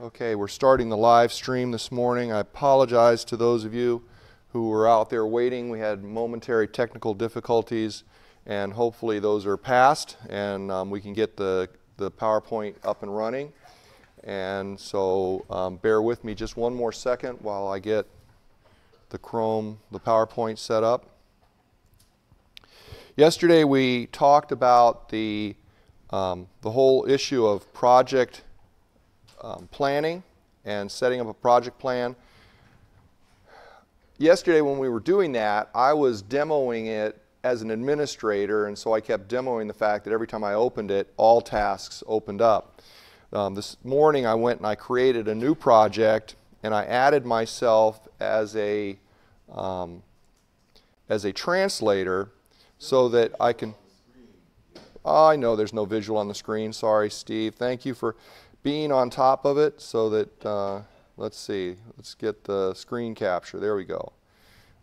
Okay, we're starting the live stream this morning. I apologize to those of you who were out there waiting. We had momentary technical difficulties, and hopefully those are past, and we can get the PowerPoint up and running. And so bear with me just one more second while I get the PowerPoint set up. Yesterday we talked about the whole issue of project planning and setting up a project plan. Yesterday when we were doing that, I was demoing it as an administrator, and so I kept demoing the fact that every time I opened it, all tasks opened up. This morning I went and I created a new project, and I added myself as a translator so that I can... Oh, I know there's no visual on the screen. Sorry, Steve. Thank you for being on top of it so that, let's see, let's get the screen capture. There we go.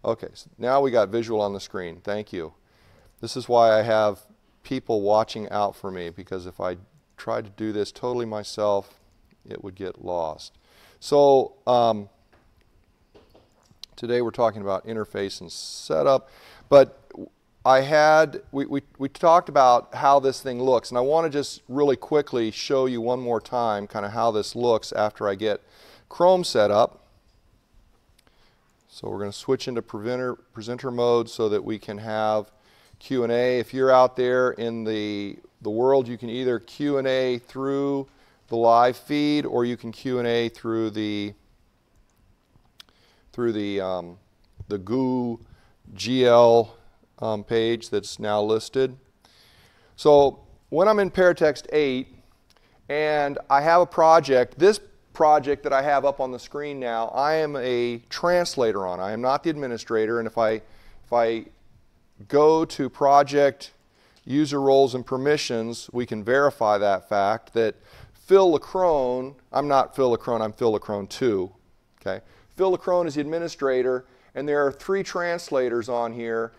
Okay, so now we got visual on the screen. Thank you. This is why I have people watching out for me, because if I tried to do this totally myself, it would get lost. So today we're talking about interface and setup, but we talked about how this thing looks, and I want to just really quickly show you one more time kind of how this looks after I get Chrome set up. So we're going to switch into presenter mode so that we can have Q&A. If you're out there in the world, you can either Q&A through the live feed, or you can Q&A through the GL page that's now listed. So when I'm in Paratext 8 and I have a project, this project that I have up on the screen now, I am a translator on. I am not the administrator, and if I go to project user roles and permissions, we can verify that fact that Phil LaCrone, I'm not Phil LaCrone, I'm Phil LaCrone 2. Okay? Phil LaCrone is the administrator, and there are 3 translators on here.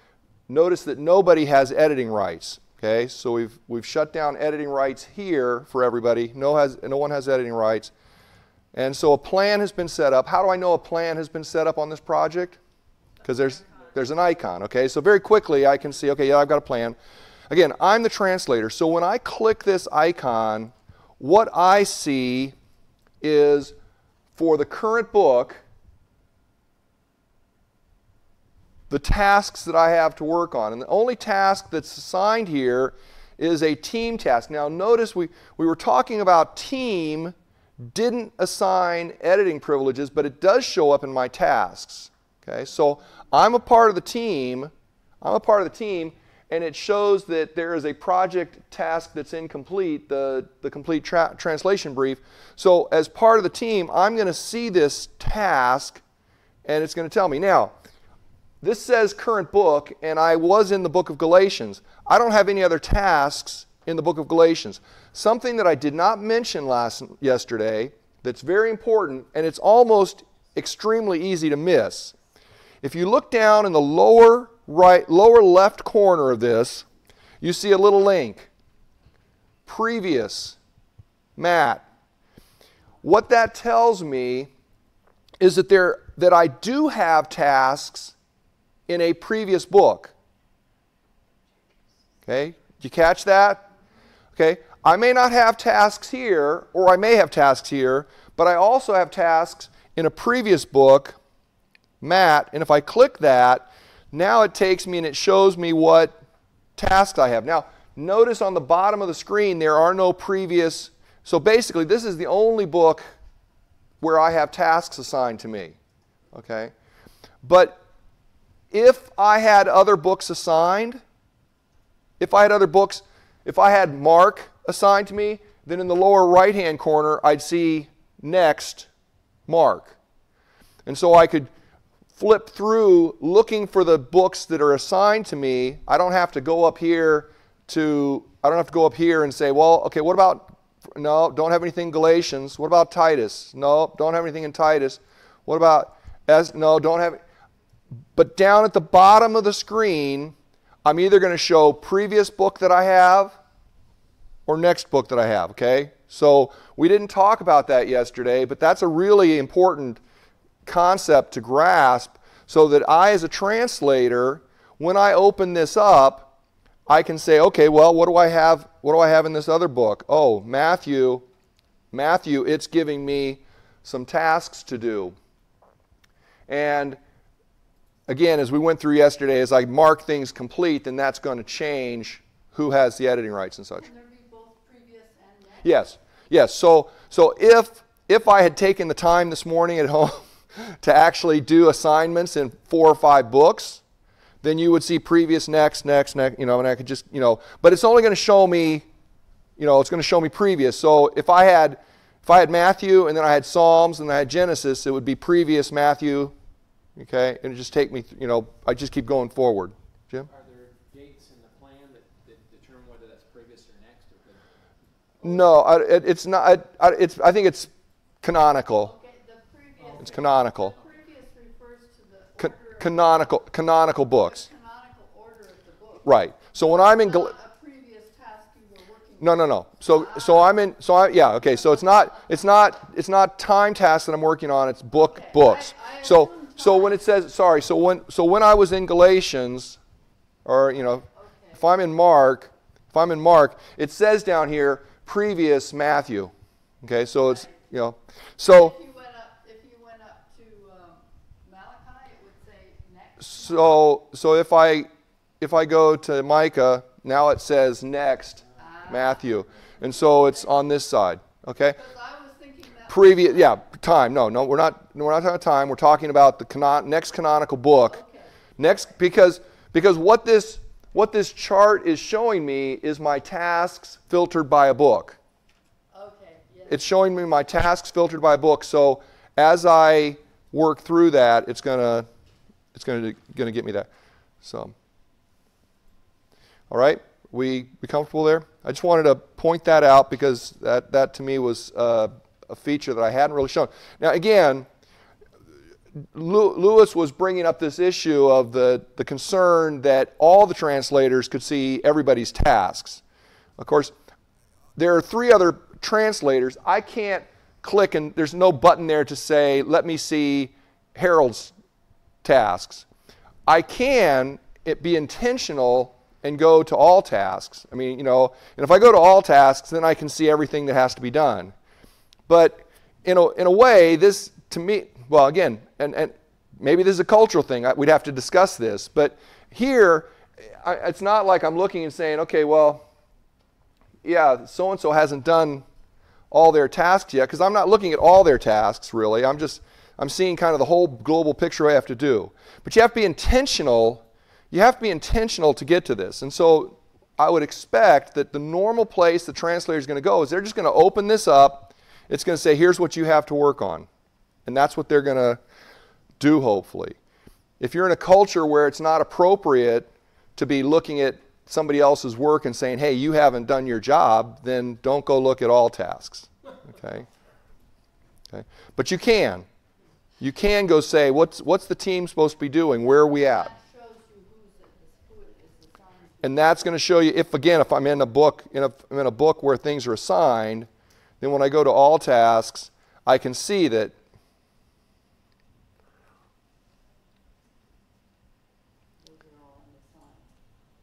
Notice that nobody has editing rights. Okay, so we've shut down editing rights here for everybody. No one has editing rights, and so a plan has been set up. How do I know a plan has been set up on this project? Because there's an icon. Okay, so very quickly I can see. Okay, yeah, I've got a plan. Again, I'm the translator. So when I click this icon, what I see is for the current book, the tasks that I have to work on. And the only task that's assigned here is a team task. Now notice we were talking about team didn't assign editing privileges, but it does show up in my tasks. Okay, so I'm a part of the team. And it shows that there is a project task that's incomplete, the complete translation brief. So as part of the team, I'm going to see this task, and it's going to tell me. Now, this says current book, and I was in the book of Galatians. I don't have any other tasks in the book of Galatians. Something that I did not mention yesterday that's very important, and it's almost extremely easy to miss. If you look down in the lower left corner of this, you see a little link. Previous, Matt. What that tells me is that I do have tasks in a previous book. Okay, did you catch that? Okay, I may not have tasks here, or I may have tasks here, but I also have tasks in a previous book, Matt, and if I click that, now it takes me and it shows me what tasks I have. Now, notice on the bottom of the screen there are no previous, so basically this is the only book where I have tasks assigned to me. Okay, but if I had other books assigned, if I had Mark assigned to me, then in the lower right-hand corner I'd see next Mark. And so I could flip through looking for the books that are assigned to me. I don't have to go up here and say, well, okay, what about, no, don't have anything in Galatians. What about Titus? No, don't have anything in Titus. What about, no, don't have. But down at the bottom of the screen, I'm either going to show previous book that I have or next book that I have, okay? So we didn't talk about that yesterday, but that's a really important concept to grasp so that I, as a translator, when I open this up, I can say, okay, well, what do I have in this other book? Oh, Matthew, it's giving me some tasks to do. And again, as we went through yesterday, as I mark things complete, then that's going to change who has the editing rights and such. Can there be both previous and next? Yes, yes. So if I had taken the time this morning at home to actually do assignments in 4 or 5 books, then you would see previous, next, you know, and I could just, you know, but it's only going to show me, you know, it's going to show me previous. So if I had Matthew and then I had Psalms and I had Genesis, it would be previous Matthew, okay, and it just take me, you know, I just keep going forward. Jim? Are there dates in the plan that determine whether that's previous or next? Or no, it's not. I think it's canonical. Okay, the previous, it's canonical. The previous refers to the order canonical books. The canonical order of the book. Right. So when I'm in No. So I'm in. So I, yeah. Okay. So it's not time tasks that I'm working on. It's books. So when it says sorry. So when I was in Galatians, or you know, okay. If I'm in Mark, it says down here previous Matthew. Okay. So it's you know. So if you went up to Malachi, it would say next. So if I go to Micah, now it says next Matthew, and so it's on this side, okay? I was thinking that previous, yeah, time. No, we're not talking about time. We're talking about the next canonical book, okay. Next, because what this chart is showing me is my tasks filtered by a book. Okay. Yes. It's showing me my tasks filtered by a book. So as I work through that, it's gonna get me that. So, all right. We comfortable there? I just wanted to point that out because that to me was a feature that I hadn't really shown. Now again, Lewis was bringing up this issue of the concern that all the translators could see everybody's tasks. Of course, there are 3 other translators. I can't click and there's no button there to say, let me see Harold's tasks. I can be intentional and go to all tasks. I mean, you know, and if I go to all tasks, then I can see everything that has to be done. But in a way, this to me, well, again, and maybe this is a cultural thing. We'd have to discuss this. But here, it's not like I'm looking and saying, okay, well, yeah, so-and-so hasn't done all their tasks yet, because I'm not looking at all their tasks, really. I'm seeing kind of the whole global picture I have to do. But you have to be intentional. You have to be intentional to get to this. And so I would expect that the normal place the translator is going to go is they're just going to open this up. It's going to say, here's what you have to work on. And that's what they're going to do, hopefully. If you're in a culture where it's not appropriate to be looking at somebody else's work and saying, hey, you haven't done your job, then don't go look at all tasks. Okay? But you can. You can go say, what's the team supposed to be doing? Where are we at? And that's going to show you if I'm in a book, where things are assigned, then when I go to all tasks, I can see that.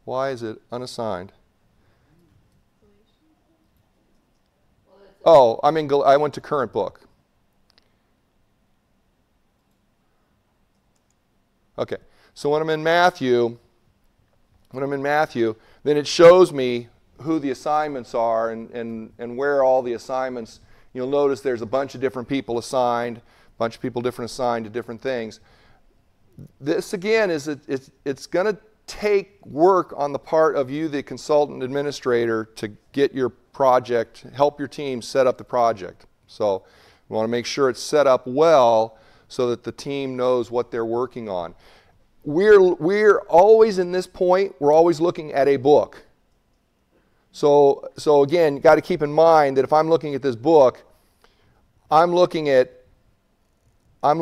Why is it unassigned? Oh, I went to current book. Okay, so when I'm in Matthew. Then it shows me who the assignments are and where all the assignments. You'll notice there's a bunch of different people assigned, to different things. This again is it's going to take work on the part of you, the consultant administrator, to get your project, help your team set up the project. So we want to make sure it's set up well so that the team knows what they're working on. We're always in this point, we're always looking at a book. So again, you got to keep in mind that if I'm looking at this book, I'm looking at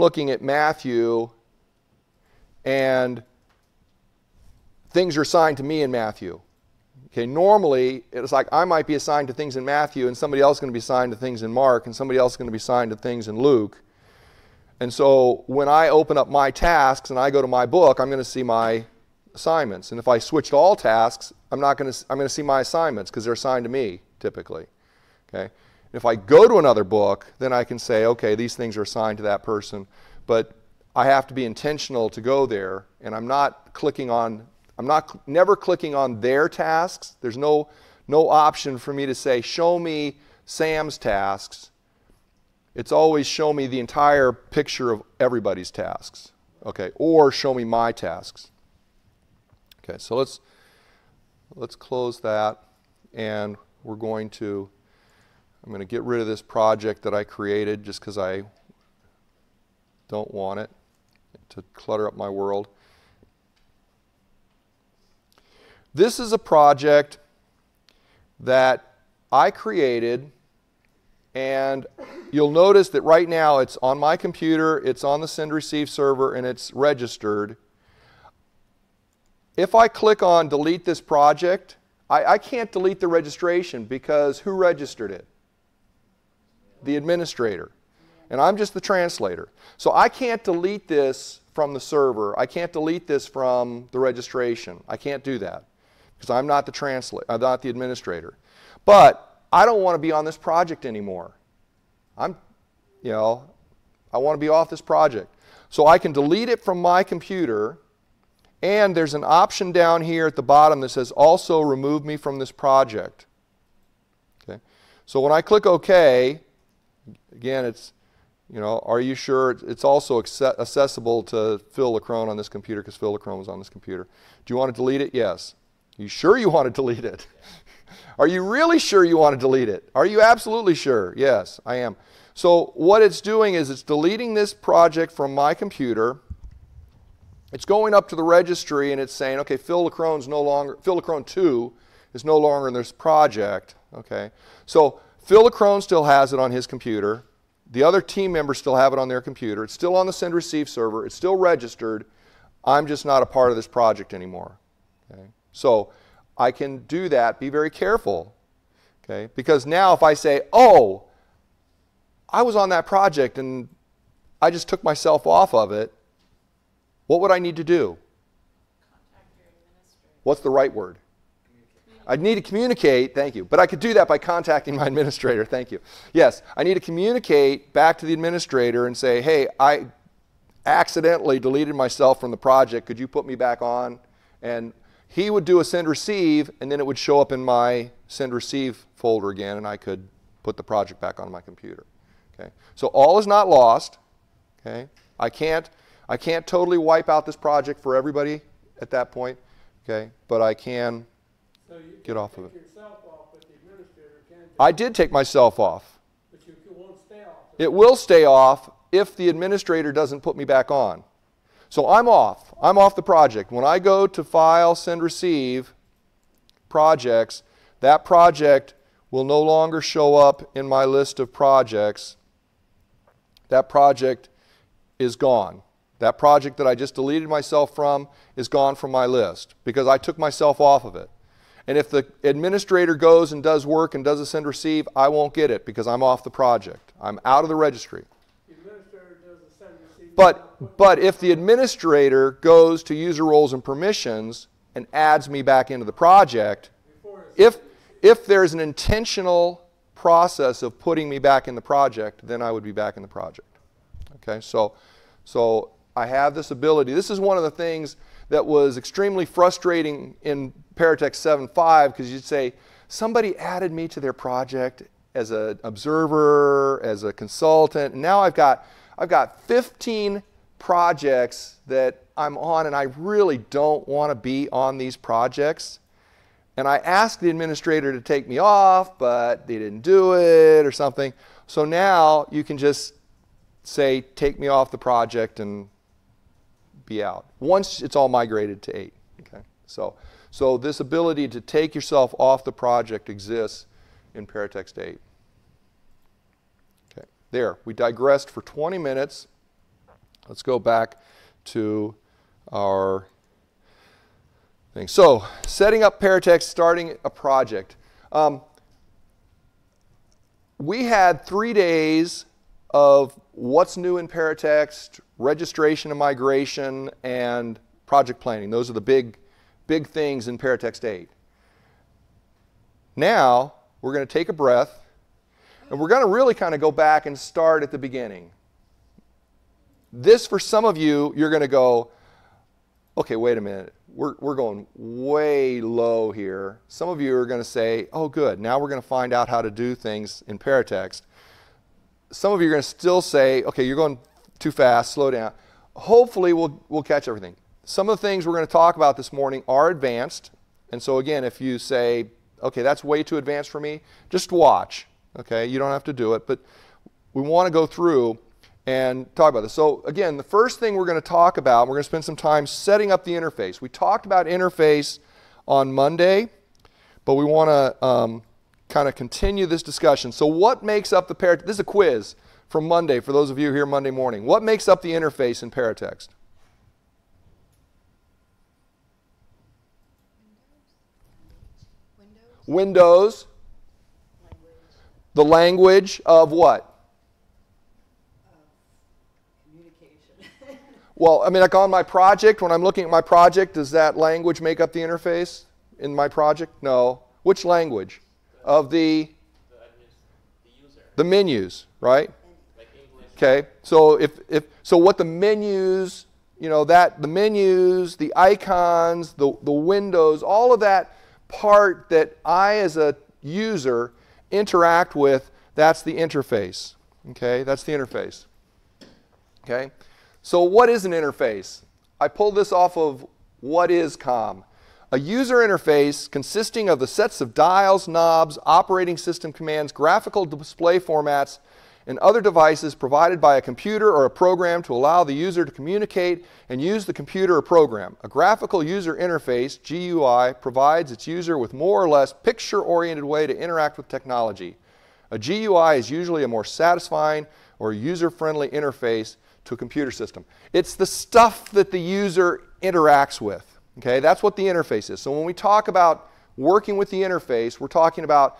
Matthew, and things are assigned to me in Matthew. Okay, normally, it's like I might be assigned to things in Matthew, and somebody else is going to be assigned to things in Mark, and somebody else is going to be assigned to things in Luke. And so when I open up my tasks and I go to my book, I'm going to see my assignments. And if I switch to all tasks, I'm going to see my assignments because they're assigned to me, typically. Okay? And if I go to another book, then I can say, okay, these things are assigned to that person, but I have to be intentional to go there, and I'm not clicking on, never clicking on their tasks. There's no option for me to say, show me Sam's tasks. It's always show me the entire picture of everybody's tasks, okay, or show me my tasks. Okay, so let's close that, and we're going to, I'm going to get rid of this project that I created just because I don't want it to clutter up my world. This is a project that I created, and you'll notice that right now it's on my computer, it's on the send receive server, and it's registered. If I click on delete this project, I can't delete the registration because who registered it? The administrator. And I'm just the translator. So I can't delete this from the server. I can't delete this from the registration. I can't do that because I'm not the translator, I'm not the administrator. But I don't want to be on this project anymore. I want to be off this project. So I can delete it from my computer, and there's an option down here at the bottom that says also remove me from this project. Okay. So when I click OK, again, it's, are you sure? It's also accessible to Phil LaCrone on this computer because Phil LaCrone was on this computer. Do you want to delete it? Yes. You sure you want to delete it? Are you really sure you want to delete it? Are you absolutely sure? Yes, I am. So what it's doing is it's deleting this project from my computer. It's going up to the registry and it's saying, okay, Phil LaCrone 2 is no longer in this project. Okay. So Phil LaCrone still has it on his computer. The other team members still have it on their computer. It's still on the send receive server. It's still registered. I'm just not a part of this project anymore. Okay. So I can do that. Be very careful, okay? Because now if I say, oh, I was on that project and I just took myself off of it, what would I need to do? Contact your administrator. What's the right word? I need to communicate, thank you. But I could do that by contacting my administrator, thank you. Yes, I need to communicate back to the administrator and say, hey, I accidentally deleted myself from the project. Could you put me back on? And he would do a send receive, and then it would show up in my send receive folder again, and I could put the project back on my computer. Okay, so all is not lost. Okay, I can't totally wipe out this project for everybody at that point. Okay, but I can get off of it. I did take myself off. But you won't stay off. It will stay off if the administrator doesn't put me back on. So I'm off. I'm off the project. When I go to File, Send, Receive, Projects, that project will no longer show up in my list of projects. That project is gone. That project that I just deleted myself from is gone from my list because I took myself off of it. And if the administrator goes and does work and does a Send, Receive, I won't get it because I'm off the project. I'm out of the registry. But if the administrator goes to user roles and permissions and adds me back into the project, if there's an intentional process of putting me back in the project, then I would be back in the project. Okay, so I have this ability. This is one of the things that was extremely frustrating in Paratext 7.5 because you'd say, somebody added me to their project as an observer, as a consultant, and now I've got 15 projects that I'm on, and I really don't want to be on these projects. And I asked the administrator to take me off, but they didn't do it or something. So now you can just say, take me off the project and be out. Once it's all migrated to 8. Okay? So this ability to take yourself off the project exists in Paratext 8. There, we digressed for 20 minutes. Let's go back to our thing. So, setting up Paratext, starting a project. We had 3 days of what's new in Paratext, registration and migration, and project planning. Those are the big things in Paratext 8. Now, we're going to take a breath, and we're going to really kind of go back and start at the beginning. This, for some of you, you're going to go, okay, wait a minute. We're going way low here. Some of you are going to say, oh, good. Now we're going to find out how to do things in Paratext. Some of you are going to still say, okay, you're going too fast. Slow down. Hopefully, we'll catch everything. Some of the things we're going to talk about this morning are advanced. And so, again, if you say, okay, that's way too advanced for me, just watch. Okay, you don't have to do it. But we want to go through and talk about this. So again, the first thing we're going to talk about, we're going to spend some time setting up the interface. We talked about interface on Monday, but we want to kind of continue this discussion. So what makes up the Paratext? This is a quiz from Monday for those of you here Monday morning. What makes up the interface in Paratext? Windows. The language of what? Well, I mean, like on my project, when I'm looking at my project, does that language make up the interface in my project? No. Which language? Of the user. The menus, right? Like English. Okay. So so what the menus, you know, that the menus, the icons, the windows, all of that part that I as a user interact with, that's the interface. Okay? That's the interface. Okay? So what is an interface? I pulled this off of whatisCOM. A user interface consisting of the sets of dials, knobs, operating system commands, graphical display formats, and other devices provided by a computer or a program to allow the user to communicate and use the computer or program. A graphical user interface, GUI, provides its user with more or less picture-oriented way to interact with technology. A GUI is usually a more satisfying or user-friendly interface to a computer system. It's the stuff that the user interacts with. Okay, that's what the interface is. So when we talk about working with the interface, we're talking about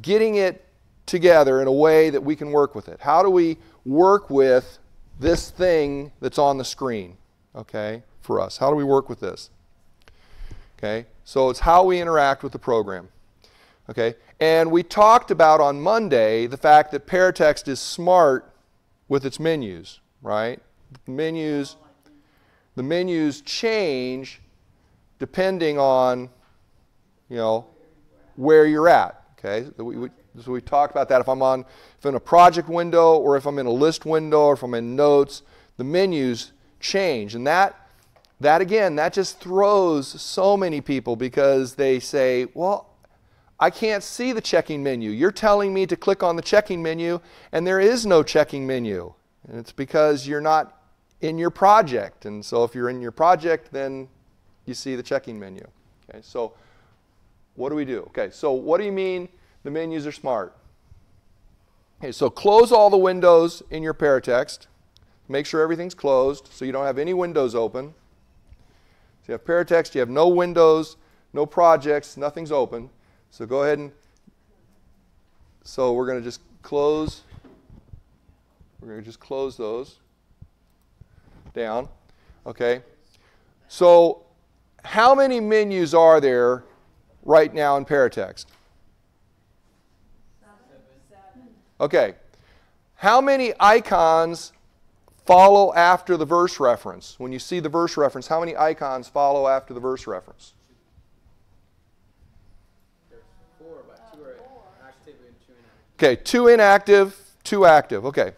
getting it together in a way that we can work with it. How do we work with this thing that's on the screen? Okay, for us, how do we work with this? Okay, so it's how we interact with the program. Okay, and we talked about on Monday the fact that Paratext is smart with its menus, right? The menus change depending on, you know, where you're at. Okay, so we talked about that. If I'm in a project window, or if I'm in a list window, or if I'm in notes, the menus change, and that just throws so many people because they say, well, I can't see the checking menu. You're telling me to click on the checking menu, and there is no checking menu. And it's because you're not in your project. And so if you're in your project, then you see the checking menu. Okay, so what do we do? Okay, so what do you mean the menus are smart? Okay, so close all the windows in your Paratext. Make sure everything's closed so you don't have any windows open. So you have Paratext, you have no windows, no projects, nothing's open. So go ahead and, so we're going to just close, those down, okay? So how many menus are there right now in Paratext? 7. Okay. How many icons follow after the verse reference? When you see the verse reference, how many icons follow after the verse reference? Okay, 2 inactive, 2 active. Okay.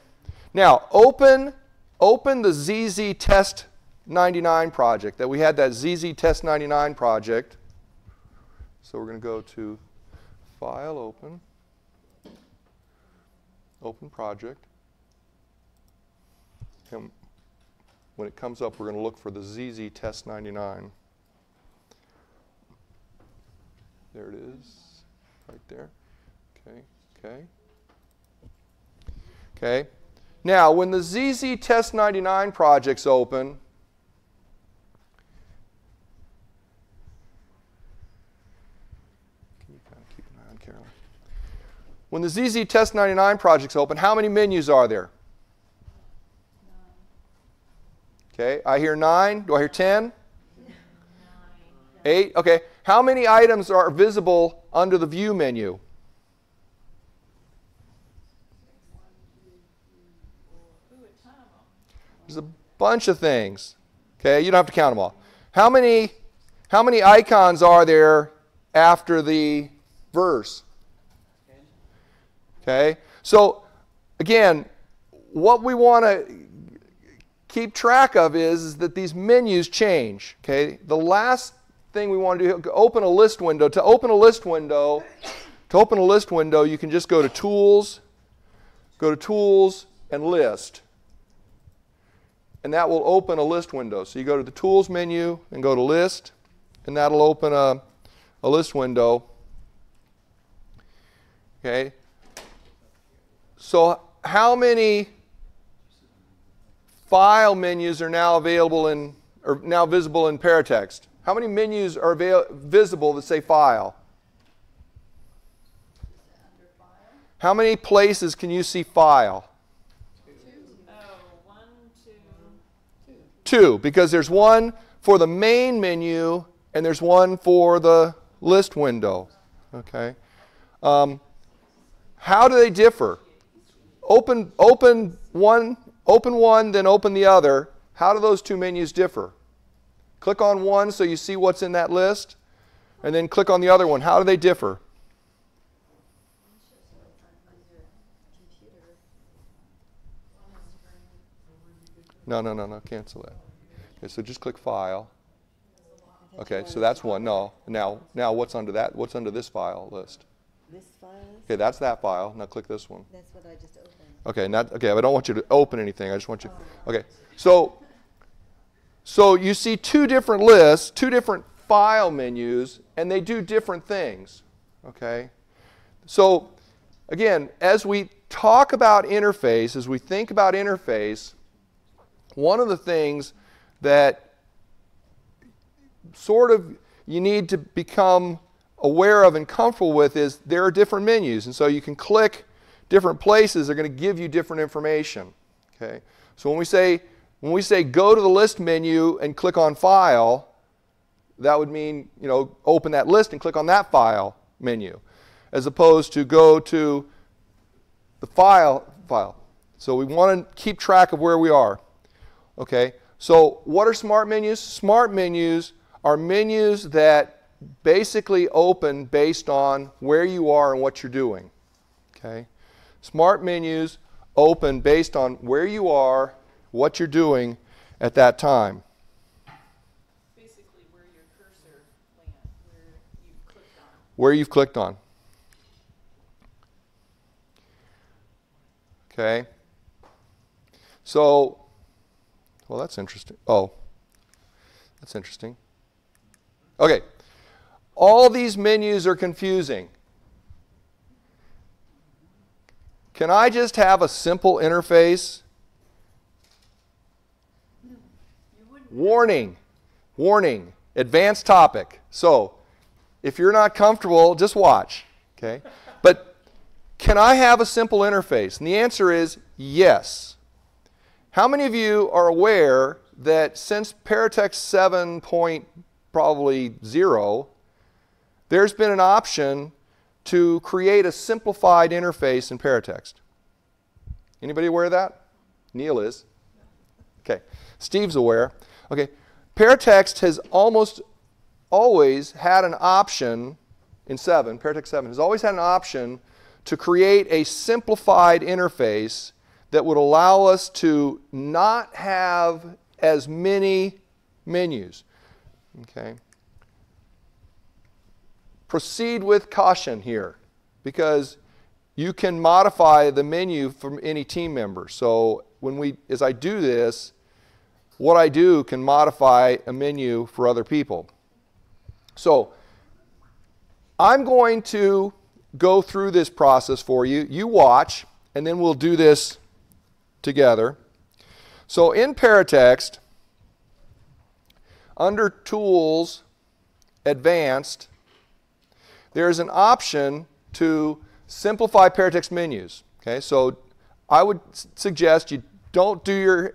Now, open the ZZ test 99 project that we had, that ZZ test 99 project. So we're going to go to File, Open Project. And when it comes up, we're going to look for the ZZ test 99. There it is, right there. Okay. Okay. Now, when the ZZ Test 99 project's open, When the ZZ Test 99 project's open, how many menus are there? 9. Okay, I hear 9. Do I hear 10? 8? Okay. How many items are visible under the View menu? 1, 2, 3, 4. There's a bunch of things. Okay, you don't have to count them all. How many icons are there after the verse? Okay, so again, what we want to keep track of is that these menus change. Okay, the last thing we want to do, open a list window. To open a list window, you can just go to Tools and List, and that will open a list window. So you go to the Tools menu and go to List, and that'll open a list window. Okay. So how many file menus are now available in, or now visible in Paratext? How many menus are visible that say file? How many places can you see file? 2, because there's one for the main menu and there's one for the list window. Okay. How do they differ? Open one, then open the other. How do those two menus differ? Click on one so you see what's in that list, and then click on the other one. How do they differ? No, cancel that. Okay, so just click File. Okay, so that's one. No, now what's under that? What's under this file list? This file? Okay, that's that file. Now click this one. That's what I just opened. Okay, I don't want you to open anything. I just want you. Okay, so you see two different lists, two different file menus, and they do different things. Okay, so again, as we talk about interface, as we think about interface, one of the things that sort of you need to become aware of and comfortable with is there are different menus, and so you can click different places. They're going to give you different information. Okay, so when we say go to the list menu and click on file, that would mean, you know, open that list and click on that file menu, as opposed to go to the file. So we want to keep track of where we are. Okay, so what are smart menus? Smart menus are menus that basically open based on where you are and what you're doing. Okay, smart menus open based on where you are, what you're doing at that time. Basically, where your cursor lands, where you've clicked on. Where you've clicked on. Okay. So, well, that's interesting. Oh, that's interesting. Okay. All these menus are confusing. Can I just have a simple interface? No, you wouldn't. Warning, advanced topic. So if you're not comfortable, just watch. Okay? But can I have a simple interface? And the answer is yes. How many of you are aware that since Paratext 7.0, there's been an option to create a simplified interface in Paratext? Anybody aware of that? Neil is. Okay. Steve's aware. Okay. Paratext has almost always had an option in 7. Paratext 7 has always had an option to create a simplified interface that would allow us to not have as many menus. Okay. Proceed with caution here, because you can modify the menu from any team member. So as I do this, what I do can modify a menu for other people. So I'm going to go through this process for you. You watch, and then we'll do this together. So in Paratext, under Tools, Advanced, there's an option to Simplify Paratext menus. Okay, so I would suggest you don't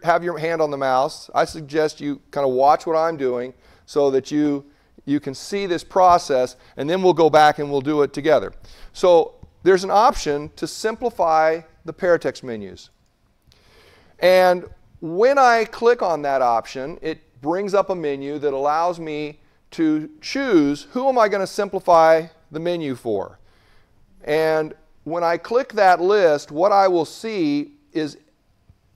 have your hand on the mouse. I suggest you kind of watch what I'm doing so that you can see this process, and then we'll go back and we'll do it together. So there's an option to simplify the Paratext menus. And when I click on that option, it brings up a menu that allows me to choose who am I going to simplify the menu for. And when I click that list, what I will see is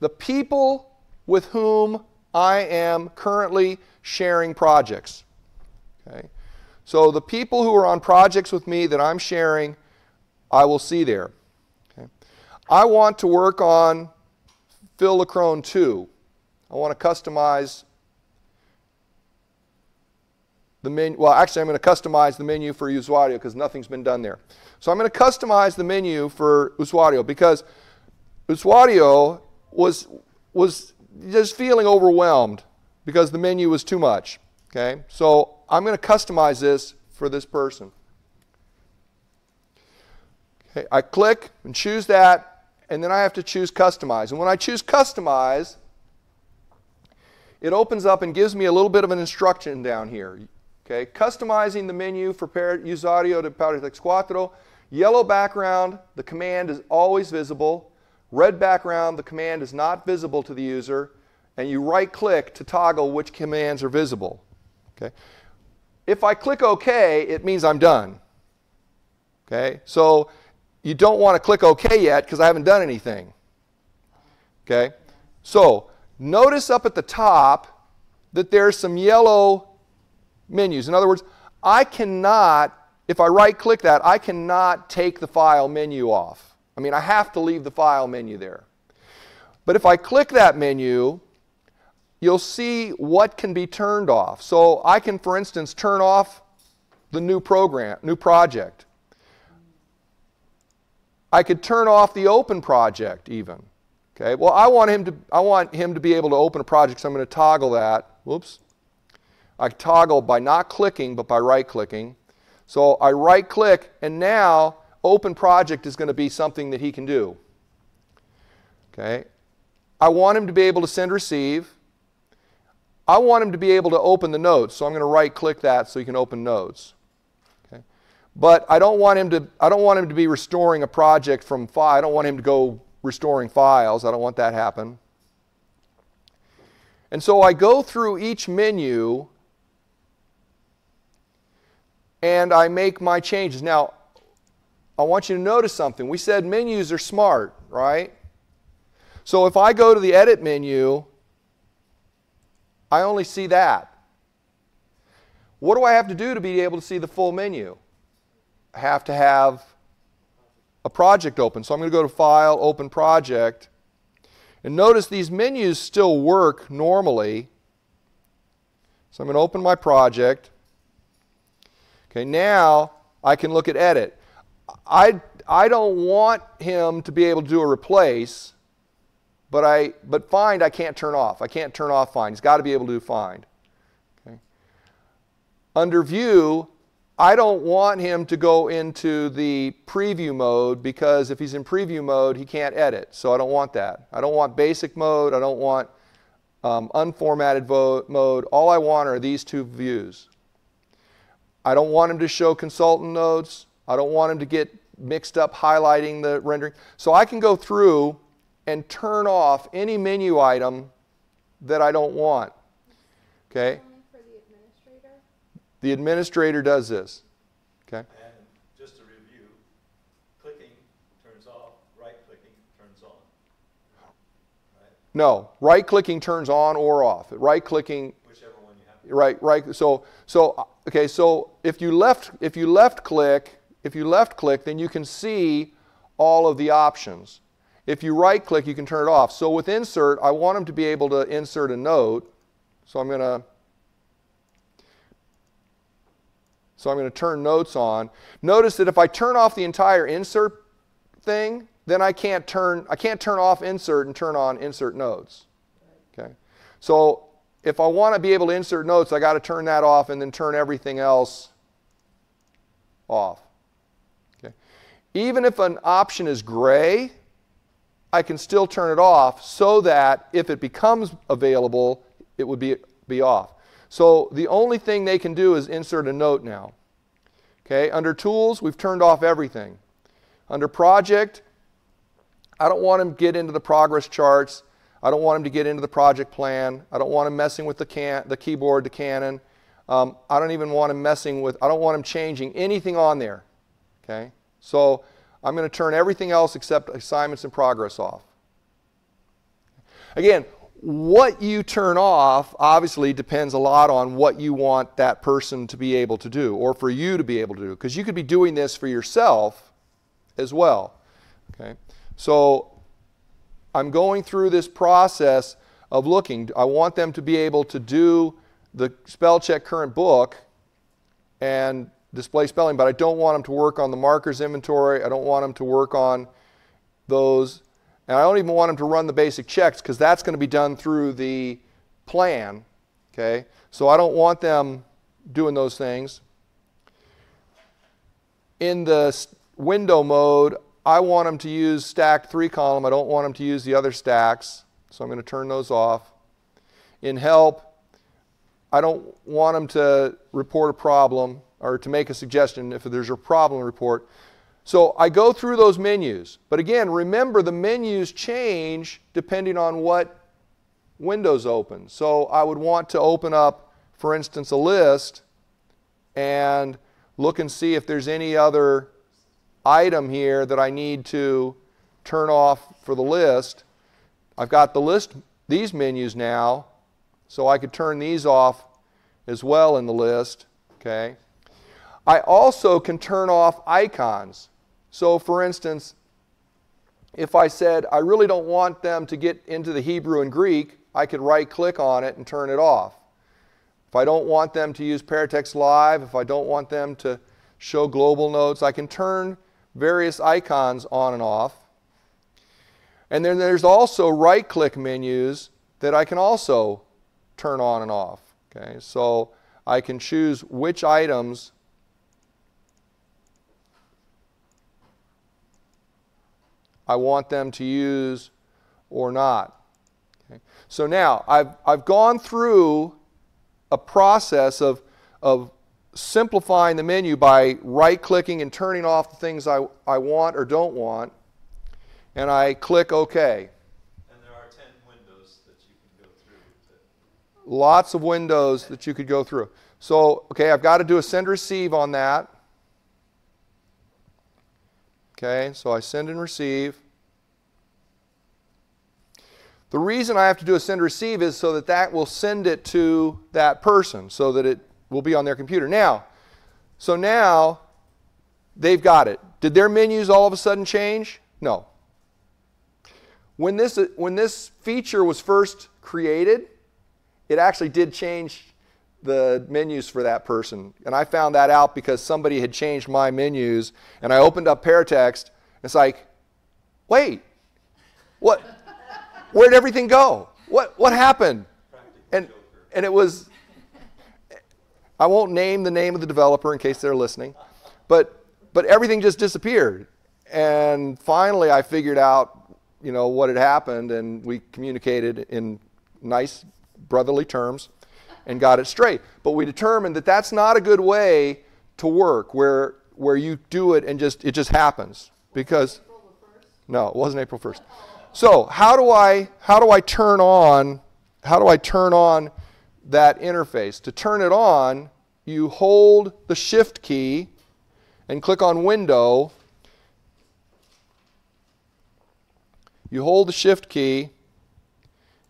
the people with whom I am currently sharing projects. Okay? So the people who are on projects with me that I'm sharing, I will see there. Okay? I want to work on Phil LaCrone 2. I want to customize the menu. Well, actually, I'm going to customize the menu for Usuario because nothing's been done there. So I'm going to customize the menu for Usuario because Usuario was just feeling overwhelmed because the menu was too much. Okay, so I'm going to customize this for this person. Okay, I click and choose that, and then I have to choose customize. And when I choose customize, it opens up and gives me a little bit of an instruction down here. Okay, customizing the menu for Usuario de Paratext Cuatro. Yellow background, the command is always visible. Red background, the command is not visible to the user, and you right-click to toggle which commands are visible. Okay. If I click OK, it means I'm done. Okay. So you don't want to click OK yet because I haven't done anything. Okay. So notice up at the top that there's some yellow menus. In other words, I cannot, if I right-click that, I cannot take the file menu off. I mean, I have to leave the file menu there. But if I click that menu, you'll see what can be turned off. So I can, for instance, turn off the new project. I could turn off the open project even. Okay. Well, I want him to be able to open a project, so I'm going to toggle that. Whoops. I toggle by not clicking, but by right-clicking. So I right-click, and now open project is going to be something that he can do. Okay. I want him to be able to send, receive. I want him to be able to open the notes, so I'm going to right-click that so he can open notes. Okay. But I don't want him to be restoring a project from file. I don't want him to go restoring files. I don't want that to happen. And so I go through each menu and I make my changes. Now, I want you to notice something. We said menus are smart, right? So if I go to the edit menu, I only see that. What do I have to do to be able to see the full menu? I have to have a project open. So I'm going to go to File, Open Project. And notice these menus still work normally. So I'm going to open my project. Okay, now I can look at edit. I don't want him to be able to do a replace, but find I can't turn off. I can't turn off find. He's got to be able to do find. Okay. Under view, I don't want him to go into the preview mode because if he's in preview mode, he can't edit. So I don't want that. I don't want basic mode. I don't want unformatted mode. All I want are these two views. I don't want him to show consultant notes. I don't want him to get mixed up highlighting the rendering. So I can go through and turn off any menu item that I don't want. Okay. For the administrator does this. Okay. And just to review, clicking turns off, right-clicking turns on. Right? No, right-clicking turns on or off. Right-clicking. Whichever one you have. Right. So okay. So if you left click, then you can see all of the options. If you right click, you can turn it off. So with insert, I want him to be able to insert a note. So I'm going to turn notes on. Notice that if I turn off the entire insert thing, then I can't turn off insert and turn on insert notes. Okay. So if I want to be able to insert notes, I got to turn that off and then turn everything else off. Even if an option is gray, I can still turn it off so that if it becomes available, it would be off. So the only thing they can do is insert a note now. Okay, under Tools, we've turned off everything. Under Project, I don't want them to get into the progress charts. I don't want them to get into the project plan. I don't want them messing with the keyboard, the Canon. I don't even want them messing with, I don't want them changing anything on there. Okay, so I'm going to turn everything else except assignments and progress off. Again, what you turn off obviously depends a lot on what you want that person to be able to do, or for you to be able to do, because you could be doing this for yourself as well. Okay, so I'm going through this process of looking. I want them to be able to do the spell check current book and display spelling, but I don't want them to work on the markers inventory. I don't want them to work on those. And I don't even want them to run the basic checks, because that's going to be done through the plan. Okay? So I don't want them doing those things. In the window mode, I want them to use stack 3 column. I don't want them to use the other stacks. So I'm going to turn those off. In help, I don't want them to report a problem or to make a suggestion if there's a problem report. So I go through those menus. But again, remember the menus change depending on what Windows opens. So I would want to open up, for instance, a list and look and see if there's any other item here that I need to turn off for the list. I've got the list, these menus now, so I could turn these off as well in the list. Okay. I also can turn off icons. So for instance, if I said I really don't want them to get into the Hebrew and Greek, I could right click on it and turn it off. If I don't want them to use Paratext Live, if I don't want them to show global notes, I can turn various icons on and off. And then there's also right click menus that I can also turn on and off. Okay, so I can choose which items I want them to use or not. Okay. So now I've gone through a process of simplifying the menu by right-clicking and turning off the things I want or don't want, and I click OK. And there are 10 windows that you can go through. Lots of windows that you could go through. So okay, I've got to do a send-receive on that. Okay, so I send and receive. The reason I have to do a send receive is so that that will send it to that person, so that it will be on their computer. Now, so now they've got it. Did their menus all of a sudden change? No. When this feature was first created, it actually did change the menus for that person. And I found that out because somebody had changed my menus, and I opened up Paratext, and it's like, wait, what? Where'd everything go? What happened? And it was, I won't name the name of the developer in case they're listening, but everything just disappeared. And finally I figured out, you know, what had happened, and we communicated in nice brotherly terms and got it straight. But we determined that that's not a good way to work, where you do it and it just happens. Because no, it wasn't April 1st. So how do I turn on that interface? To turn it on, you hold the Shift key and click on Window. You hold the Shift key,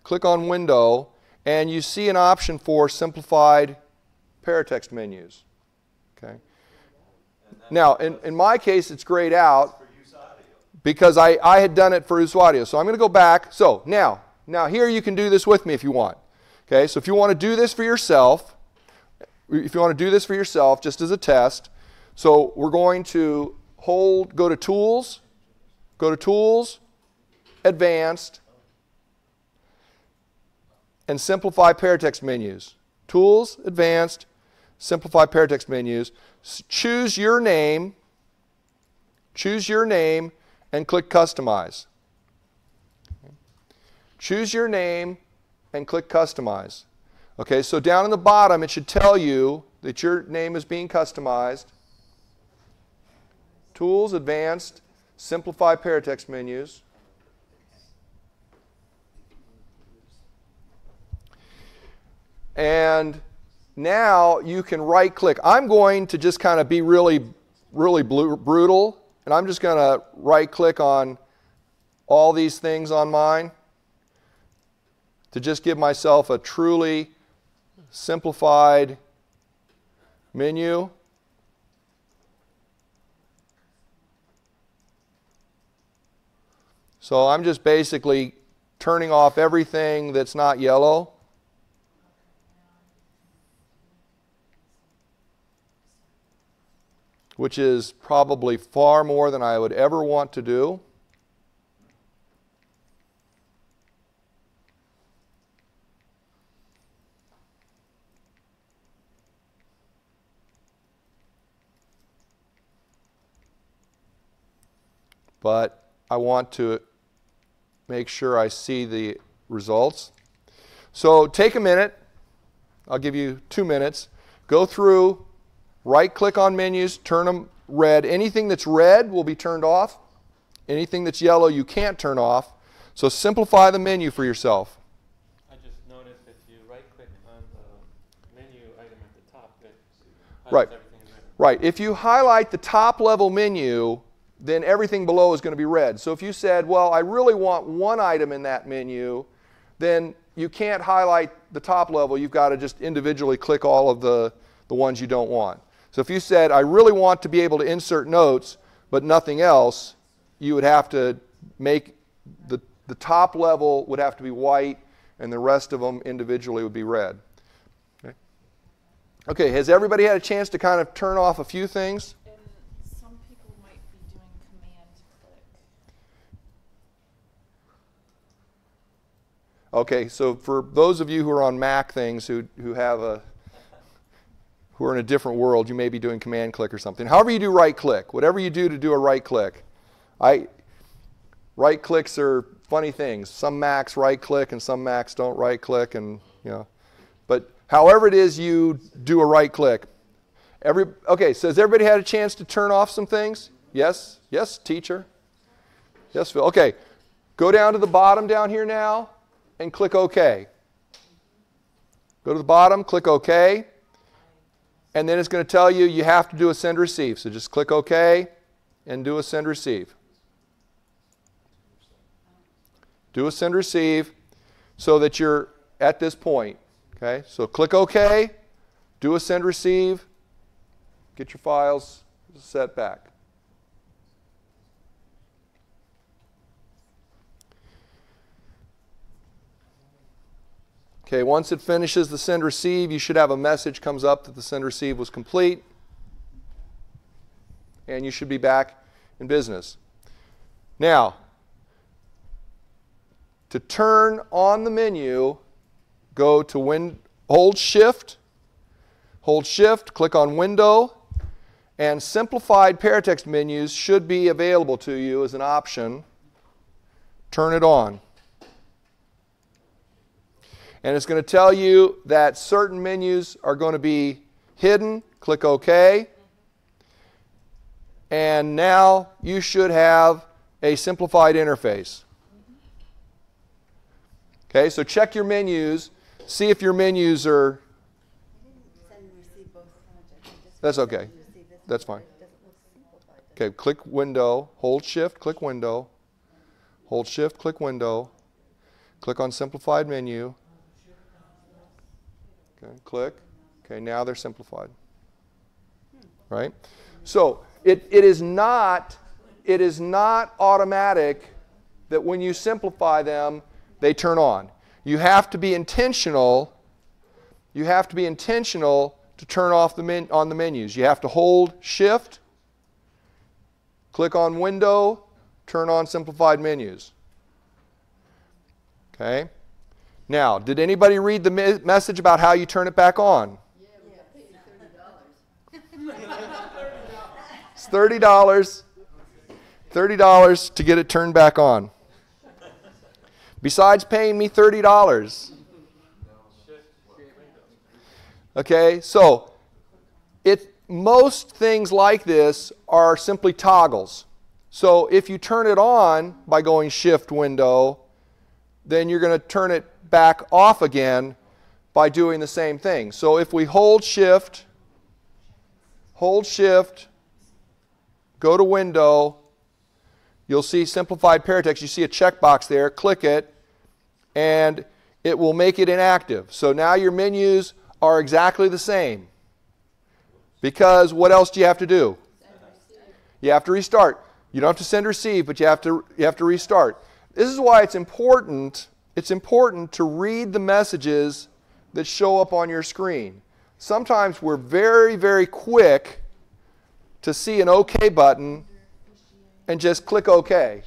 click on Window, and you see an option for simplified Paratext menus. Okay. Now, in my case, it's grayed out because I had done it for Usuario. So I'm going to go back. So now here you can do this with me if you want. Okay. So if you want to do this for yourself, just as a test, so we're going to go to Tools, Advanced, and Simplify Paratext Menus. Tools, Advanced, Simplify Paratext Menus. Choose your name Choose your name and click Customize. Choose your name and click Customize. Okay, so down in the bottom it should tell you that your name is being customized. Tools, Advanced, Simplify Paratext Menus. And now you can right-click. I'm going to just kind of be really brutal, and I'm just going to right-click on all these things on mine to just give myself a truly simplified menu. So I'm just basically turning off everything that's not yellow. Which is probably far more than I would ever want to do. But I want to make sure I see the results. So take a minute. I'll give you 2 minutes. Go through. Right-click on menus, turn them red. Anything that's red will be turned off. Anything that's yellow you can't turn off. So simplify the menu for yourself. I just noticed if you right-click on the menu item at the top, it highlights everything in red. Right. If you highlight the top-level menu, then everything below is going to be red. So if you said, well, I really want one item in that menu, then you can't highlight the top level. You've got to just individually click all of the ones you don't want. So if you said, I really want to be able to insert notes, but nothing else, you would have to make the top level would have to be white, and the rest of them individually would be red. Okay, okay, has everybody had a chance to kind of turn off a few things? And some people might be doing command click. Okay, so for those of you who are on Mac things, who have a who are in a different world, you may be doing command click or something. However you do right click, whatever you do to do a right click. Right clicks are funny things. Some Macs right click and some Macs don't right click, and you know. But however it is you do a right click. Okay, so has everybody had a chance to turn off some things? Yes? Yes, teacher? Yes, Phil. Okay. Go down to the bottom down here now and click OK. Go to the bottom, click OK. And then it's going to tell you you have to do a send receive. So just click OK and do a send receive. Do a send receive so that you're at this point. Okay? So click OK, do a send receive, get your files set back. Okay, once it finishes the send receive, you should have a message comes up that the send receive was complete, and you should be back in business. Now, to turn on the menu, go to hold shift, click on window, and simplified paratext menus should be available to you as an option. Turn it on. And it's going to tell you that certain menus are going to be hidden. Click OK. And now you should have a simplified interface. Okay, so check your menus. See if your menus are... That's OK. That's fine. Okay, click window. Hold shift, click window. Hold shift, click window. Click on simplified menu. Click. Okay, now they're simplified. Right? So it is not automatic that when you simplify them, they turn on. You have to be intentional. You have to be intentional to turn off the menus. You have to hold shift, click on window, turn on simplified menus. Okay? Now, did anybody read the message about how you turn it back on? Yeah, we paid $30. It's $30. $30 to get it turned back on. Besides paying me $30. Okay, so most things like this are simply toggles. So if you turn it on by going shift window, then you're going to turn it back off again by doing the same thing. So if we hold shift, go to window, you'll see simplified Paratext. You see a checkbox there. Click it, and it will make it inactive. So now your menus are exactly the same. Because what else do you have to do? You have to restart. You don't have to send or receive, but you have to restart. This is why it's important. It's important to read the messages that show up on your screen. Sometimes we're very, very quick to see an OK button and just click OK,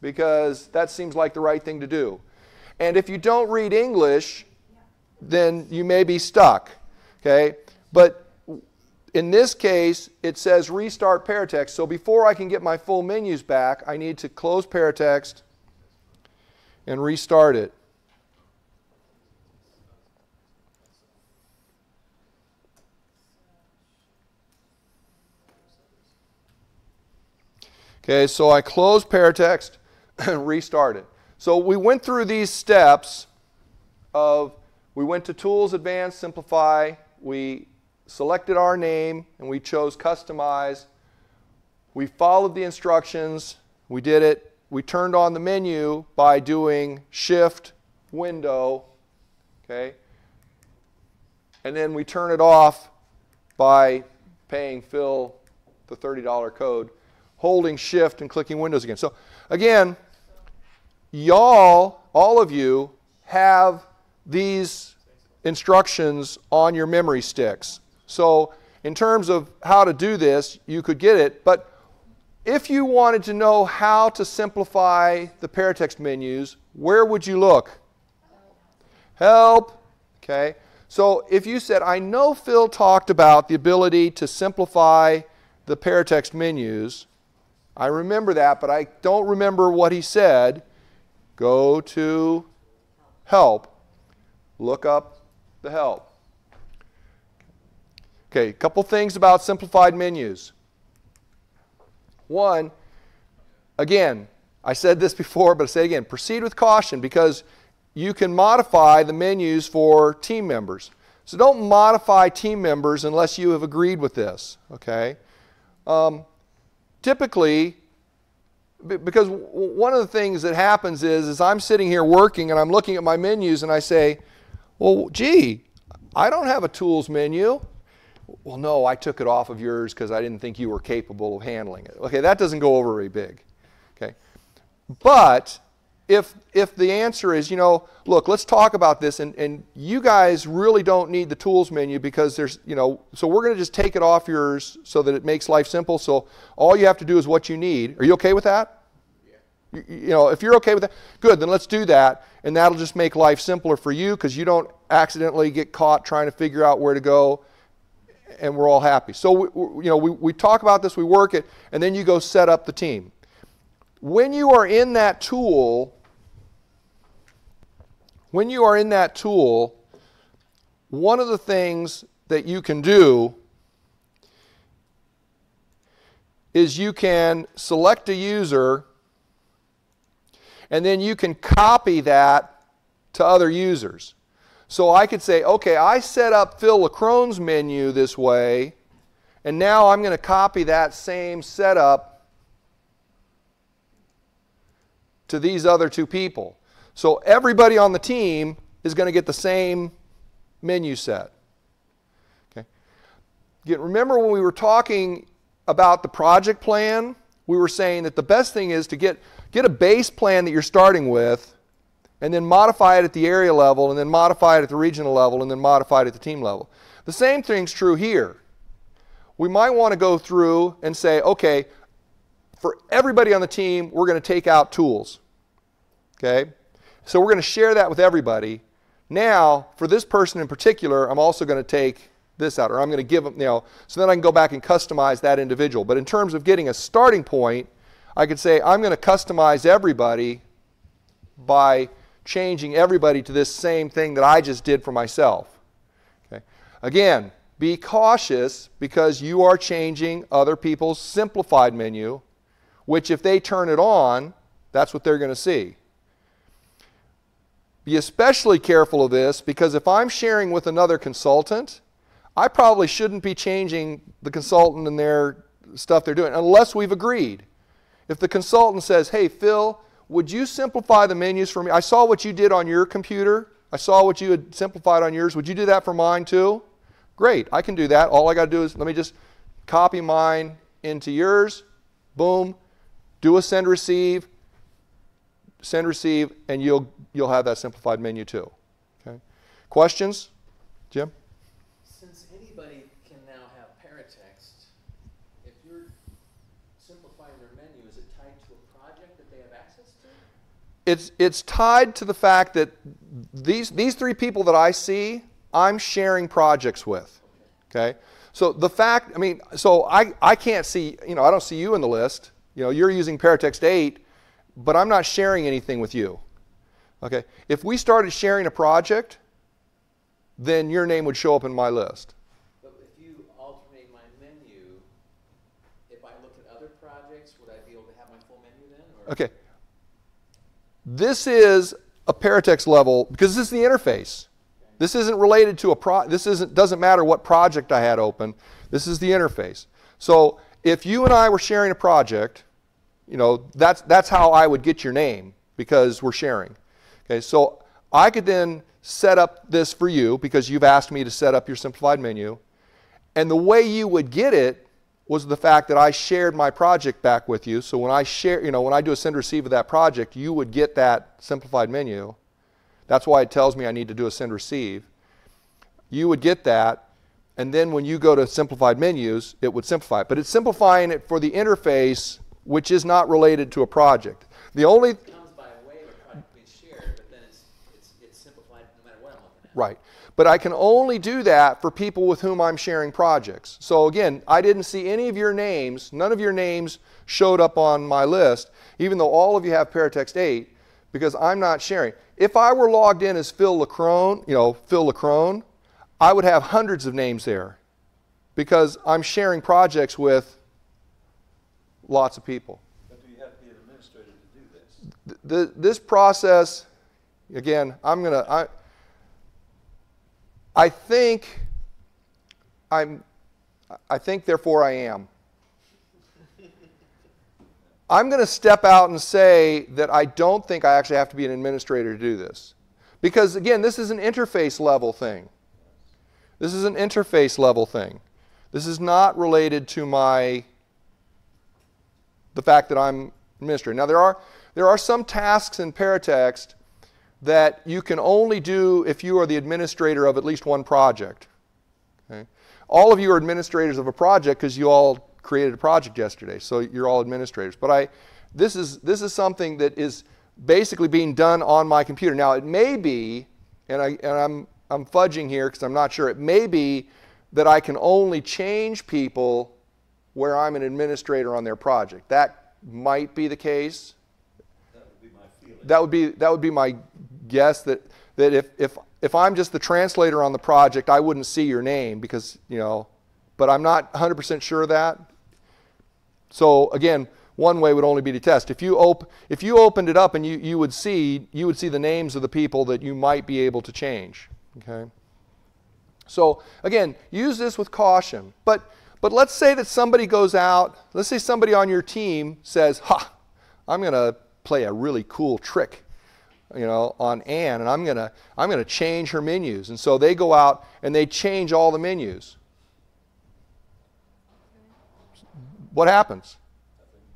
because that seems like the right thing to do. And if you don't read English, then you may be stuck. Okay? But in this case, it says restart Paratext. So before I can get my full menus back, I need to close Paratext and restart it. Okay, so I close Paratext and restart it. So we went through these steps of, we went to Tools, Advanced, Simplify. We selected our name, and we chose Customize. We followed the instructions. We did it. We turned on the menu by doing Shift, Window. Okay? And then we turn it off by paying Phil the $30 code, holding shift and clicking windows again. So again, y'all, all of you, have these instructions on your memory sticks. So in terms of how to do this, you could get it. But if you wanted to know how to simplify the Paratext menus, where would you look? Help. Okay. So if you said, I know Phil talked about the ability to simplify the Paratext menus, I remember that, but I don't remember what he said. Go to help. Look up the help. Okay, a couple things about simplified menus. One, again, I said this before, but I say it again. Proceed with caution, because you can modify the menus for team members. So don't modify team members unless you have agreed with this. Okay. Typically, because one of the things that happens is I'm sitting here working and I'm looking at my menus and I say, well, gee, I don't have a tools menu. Well, no, I took it off of yours because I didn't think you were capable of handling it. Okay, that doesn't go over very big. Okay, but if the answer is, you know, look, let's talk about this, and you guys really don't need the tools menu because there's, you know, so we're going to just take it off yours so that it makes life simple. So all you have to do is what you need. Are you okay with that? Yeah. You know, if you're okay with that, good, then let's do that, and that'll just make life simpler for you because you don't accidentally get caught trying to figure out where to go, and we're all happy. So, you know, we talk about this, we work it, and then you go set up the team. When you are in that tool, one of the things that you can do is you can select a user and then you can copy that to other users. So I could say, okay, I set up Phil LaCrone's menu this way, and now I'm going to copy that same setup to these other two people. So everybody on the team is going to get the same menu set. Okay. Remember when we were talking about the project plan, we were saying that the best thing is to get a base plan that you're starting with and then modify it at the area level and then modify it at the regional level and then modify it at the team level. The same thing's true here. We might want to go through and say, okay, for everybody on the team, we're going to take out tools. Okay, so we're going to share that with everybody. Now, for this person in particular, I'm also going to take this out, or I'm going to give them, you know, so then I can go back and customize that individual. But in terms of getting a starting point, I could say, I'm going to customize everybody by changing everybody to this same thing that I just did for myself. Okay? Again, be cautious, because you are changing other people's simplified menu, which if they turn it on, that's what they're going to see. Be especially careful of this, because if I'm sharing with another consultant, I probably shouldn't be changing the consultant and their stuff they're doing unless we've agreed. If the consultant says, hey, Phil, would you simplify the menus for me? I saw what you did on your computer. I saw what you had simplified on yours. Would you do that for mine too? Great, I can do that. All I got to do is let me just copy mine into yours. Boom. Do a send, receive, and you'll have that simplified menu too. Okay. Questions? Jim? Since anybody can now have Paratext, if you're simplifying their menu, is it tied to a project that they have access to? It's tied to the fact that these three people that I see, I'm sharing projects with. Okay. Okay? So the fact, I mean, so I can't see, you know, I don't see you in the list. You know, you're using Paratext 8, but I'm not sharing anything with you. Okay? If we started sharing a project, then your name would show up in my list. But if you alternate my menu, if I look at other projects, would I be able to have my full menu then? Or? Okay. This is a Paratext level, because this is the interface. Okay. This isn't related to a doesn't matter what project I had open. This is the interface. So if you and I were sharing a project, you know, that's how I would get your name, because we're sharing. Okay, so I could then set up this for you, because you've asked me to set up your simplified menu. And the way you would get it was the fact that I shared my project back with you. So when I share, you know, when I do a send receive of that project, you would get that simplified menu. That's why it tells me I need to do a send receive. You would get that. And then when you go to simplified menus, it would simplify it. But it's simplifying it for the interface, which is not related to a project. The only it comes by way of a project being shared, but then it's simplified no matter what I'm looking at. Right. But I can only do that for people with whom I'm sharing projects. So again, I didn't see any of your names. None of your names showed up on my list, even though all of you have Paratext 8, because I'm not sharing. If I were logged in as Phil LaCrone, you know, Phil LaCrone, I would have hundreds of names there, because I'm sharing projects with lots of people. But do you have to be an administrator to do this? This process, again, I think therefore I am. I'm going to step out and say that I don't think I actually have to be an administrator to do this. Because again, this is an interface level thing. This is an interface level thing. This is not related to the fact that I'm administering. Now there are some tasks in Paratext that you can only do if you are the administrator of at least one project. Okay? All of you are administrators of a project, because you all created a project yesterday, so you're all administrators. But this is something that is basically being done on my computer. Now it may be, and I'm fudging here because I'm not sure. It may be that I can only change people where I'm an administrator on their project. That might be the case. That would be my feeling. That would be my guess that if I'm just the translator on the project, I wouldn't see your name, because, you know, but I'm not 100% sure of that. So again, one way would only be to test. If you opened it up and you would see the names of the people that you might be able to change. Okay. So again, use this with caution. But let's say that somebody goes out, let's say somebody on your team says, ha, I'm going to play a really cool trick, you know, on Anne, and I'm going to change her menus. And so they go out and they change all the menus. What happens?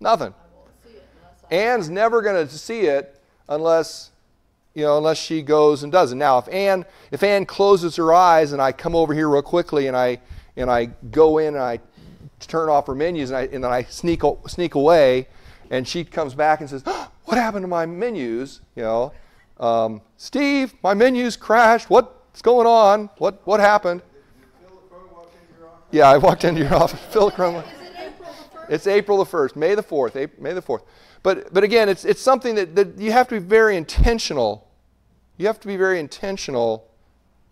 Nothing. Anne's never going to see it unless, you know, unless she goes and does it. Now, if Anne closes her eyes and I come over here real quickly and I go in and I turn off her menus and then I sneak away, and she comes back and says, oh, "What happened to my menus?" You know, Steve, my menus crashed. What's going on? What happened? Did Phil LaCrone walk into your office? Yeah, I walked into your office. Phil LaCrone. Is it April 1st? It's April the 1st, May the 4th, May the 4th. But again, it's something that you have to be very intentional. You have to be very intentional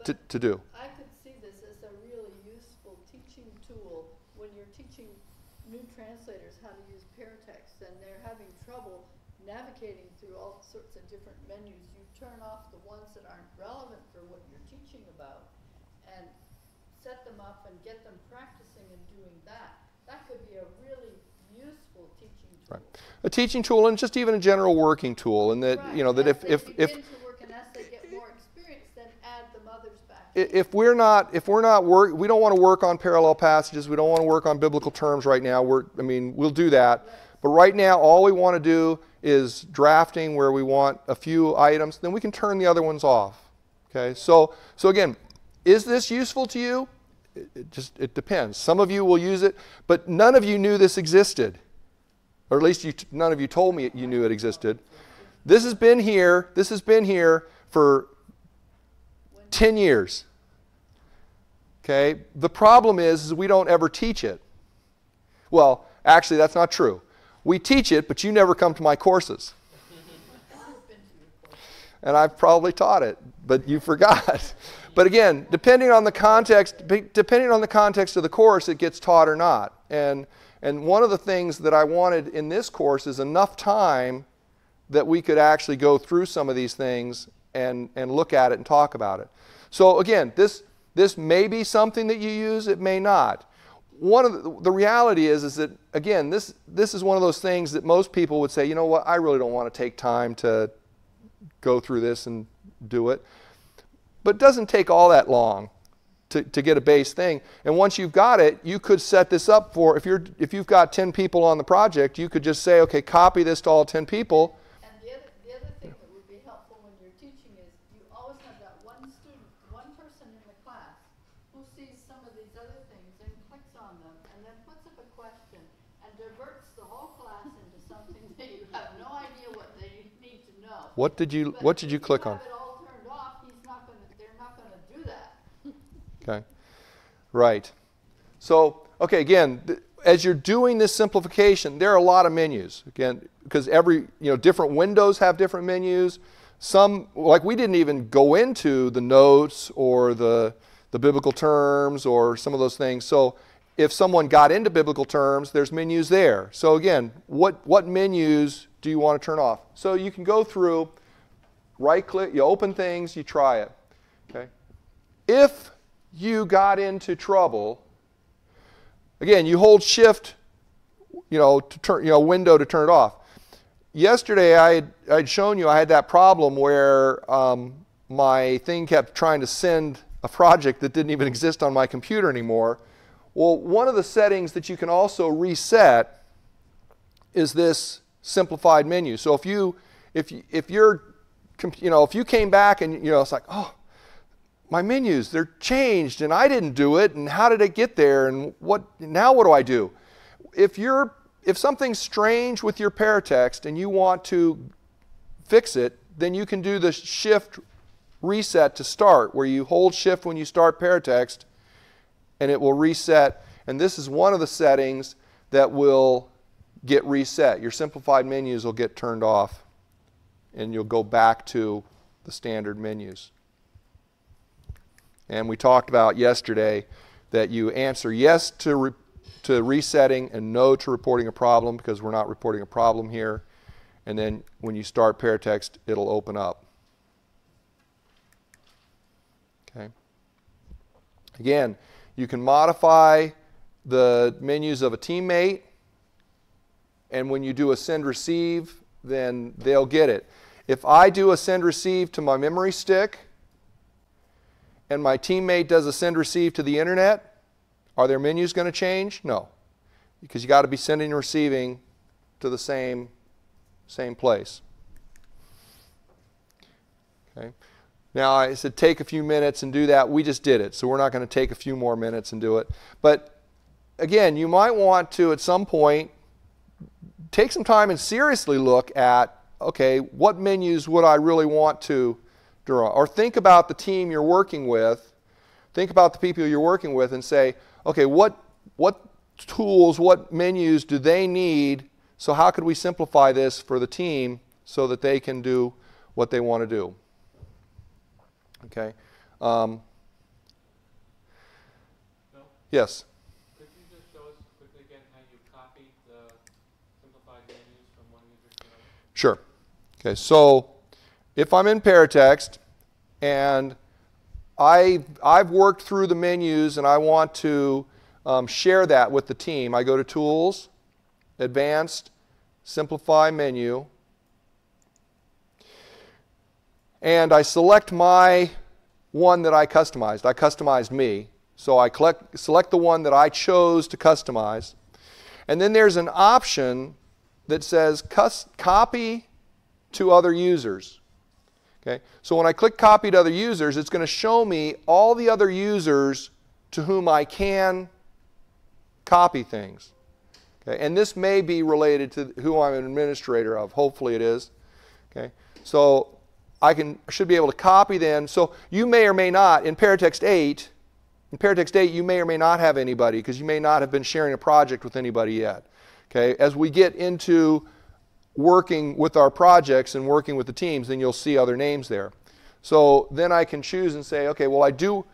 to do. I could see this as a really useful teaching tool when you're teaching new translators how to use Paratext, and they're having trouble navigating through all sorts of different menus. You turn off the ones that aren't relevant for what you're teaching about and set them up and get them practicing and doing that. That could be a really useful teaching tool. Right. A teaching tool, and just even a general working tool. And that, right. You know, that as if begin to work and as they get more experience, then add the mothers back. We don't want to work on parallel passages. We don't want to work on biblical terms right now. We'll do that. Right. But right now, all we want to do is drafting where we want a few items. Then we can turn the other ones off. Okay. So again, is this useful to you? It depends. Some of you will use it, but none of you knew this existed. Or at least none of you told me you knew it existed. This has been here. This has been here for 10 years. Okay? The problem is we don't ever teach it. Well, actually, that's not true. We teach it, but you never come to my courses. And I've probably taught it, but you forgot. But again, depending on the context of the course, it gets taught or not. And one of the things that I wanted in this course is enough time that we could actually go through some of these things and look at it and talk about it. So again, this may be something that you use, it may not. One of the reality is that, again, this is one of those things that most people would say, you know what, I really don't want to take time to go through this and do it. But it doesn't take all that long to get a base thing. And once you've got it, you could set this up for, if you've got 10 people on the project, you could just say, okay, copy this to all 10 people. And the other thing that would be helpful when you're teaching is you always have that one student, one person in the class who sees some of these other things and clicks on them and then puts up a question and diverts the whole class into something that you have no idea what they need to know. What did you click on? Okay, right. So, okay, again, as you're doing this simplification, there are a lot of menus. Again, because different windows have different menus. Some, like we didn't even go into the notes or the biblical terms or some of those things. So, if someone got into biblical terms, there's menus there. So again, what menus do you want to turn off? So you can go through, right-click, you open things, you try it. Okay, if you got into trouble, again, you hold shift, to turn, window to turn it off. Yesterday, I'd shown you I had that problem where my thing kept trying to send a project that didn't even exist on my computer anymore. Well, one of the settings that you can also reset is this simplified menu. So if you came back and it's like, oh, my menus, they're changed, and I didn't do it, and how did it get there, and what do I do? If something's strange with your Paratext and you want to fix it, then you can do the shift reset to start, where you hold shift when you start Paratext, and it will reset. And this is one of the settings that will get reset. Your simplified menus will get turned off, and you'll go back to the standard menus. And we talked about yesterday that you answer yes to resetting and no to reporting a problem, because we're not reporting a problem here. And then when you start Paratext, it'll open up. Okay. Again, you can modify the menus of a teammate. And when you do a send-receive, then they'll get it. If I do a send-receive to my memory stick, and my teammate does a send-receive to the internet, are their menus going to change? No, because you got to be sending and receiving to the same place. Okay. Now, I said take a few minutes and do that. We just did it, so we're not going to take a few more minutes and do it. But again, you might want to, at some point, take some time and seriously look at, okay, what menus would I really want to draw? Or think about the team you're working with, think about the people you're working with, and say, okay, what tools, what menus do they need? So how could we simplify this for the team so that they can do what they want to do? Okay. Yes. Could you just show us quickly again how you copied the simplified menus from one user to another? Sure. Okay. So if I'm in Paratext and I've worked through the menus and I want to share that with the team, I go to Tools, Advanced, Simplify Menu, and I select my one that I customized. I customized me, so I select the one that I chose to customize. And then there's an option that says Copy to Other Users. Okay? So when I click Copy to Other Users, it's going to show me all the other users to whom I can copy things. Okay? And this may be related to who I'm an administrator of. Hopefully it is. Okay? So I should be able to copy then. So you may or may not, in Paratext 8 you may or may not have anybody, because you may not have been sharing a project with anybody yet. Okay? As we get into working with our projects and working with the teams, then you'll see other names there. So then I can choose and say, okay, well I do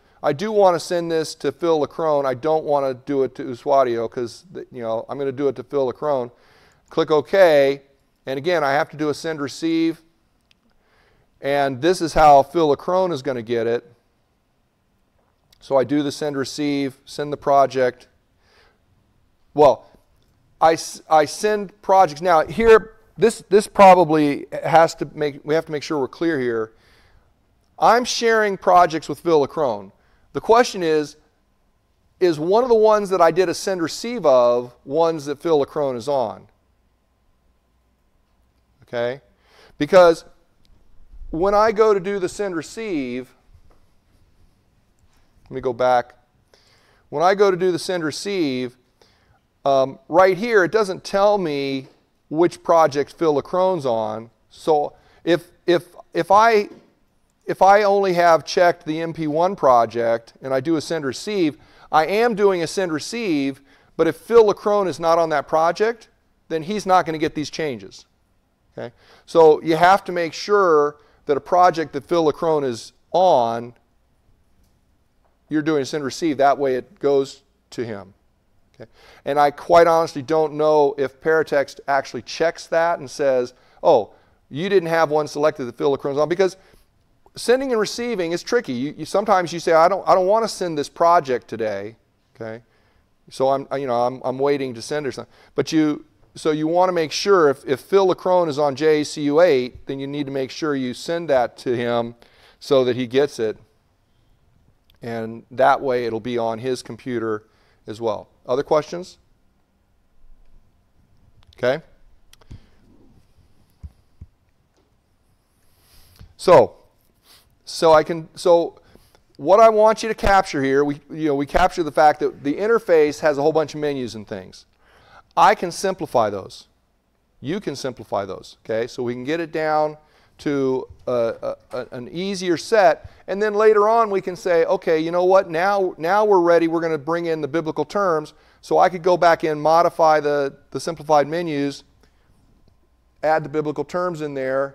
want to send this to Phil LaCrone. I don't want to do it to Usuario, because I'm going to do it to Phil LaCrone. Click OK, and again I have to do a send receive. And this is how Phil LaCrone is going to get it. So I do the send receive, send the project. Well, I send projects. Now here, this probably has to make, we have to make sure we're clear here. I'm sharing projects with Phil LaCrone. The question is one of the ones that I did a send receive of ones that Phil LaCrone is on? Okay? Because when I go to do the send receive, let me go back. When I go to do the send receive, right here it doesn't tell me which project Phil LaCrone's on. So if I only have checked the MP1 project and I do a send receive, I am doing a send receive, but if Phil LaCrone is not on that project, then he's not going to get these changes. Okay? So you have to make sure that a project that Phil LaCrone is on, you're doing a send receive. That way it goes to him. Okay? And I quite honestly don't know if Paratext actually checks that and says, oh, you didn't have one selected that Phil LaCrone's on, because sending and receiving is tricky. Sometimes you say, I don't want to send this project today. Okay? So I'm waiting to send or something. But you want to make sure if Phil LaCrone is on JACU 8, then you need to make sure you send that to him so that he gets it. And that way it'll be on his computer as well. Other questions? Okay. So what I want you to capture here, we capture the fact that the interface has a whole bunch of menus and things. I can simplify those. You can simplify those. Okay, so we can get it down to an easier set, and then later on we can say, okay, you know what? Now we're ready. We're going to bring in the biblical terms. So I could go back in, modify the simplified menus, add the biblical terms in there,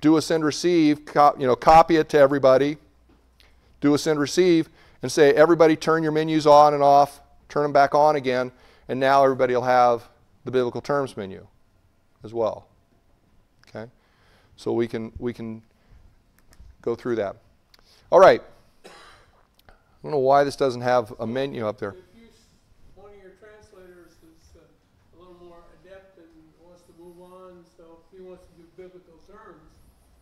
do a send receive, copy it to everybody, do a send receive, and say everybody turn your menus on and off, turn them back on again. And now everybody will have the biblical terms menu as well. Okay? So we can go through that. All right. I don't know why this doesn't have a menu up there. If one of your translators is a little more adept and wants to move on, so if he wants to do biblical terms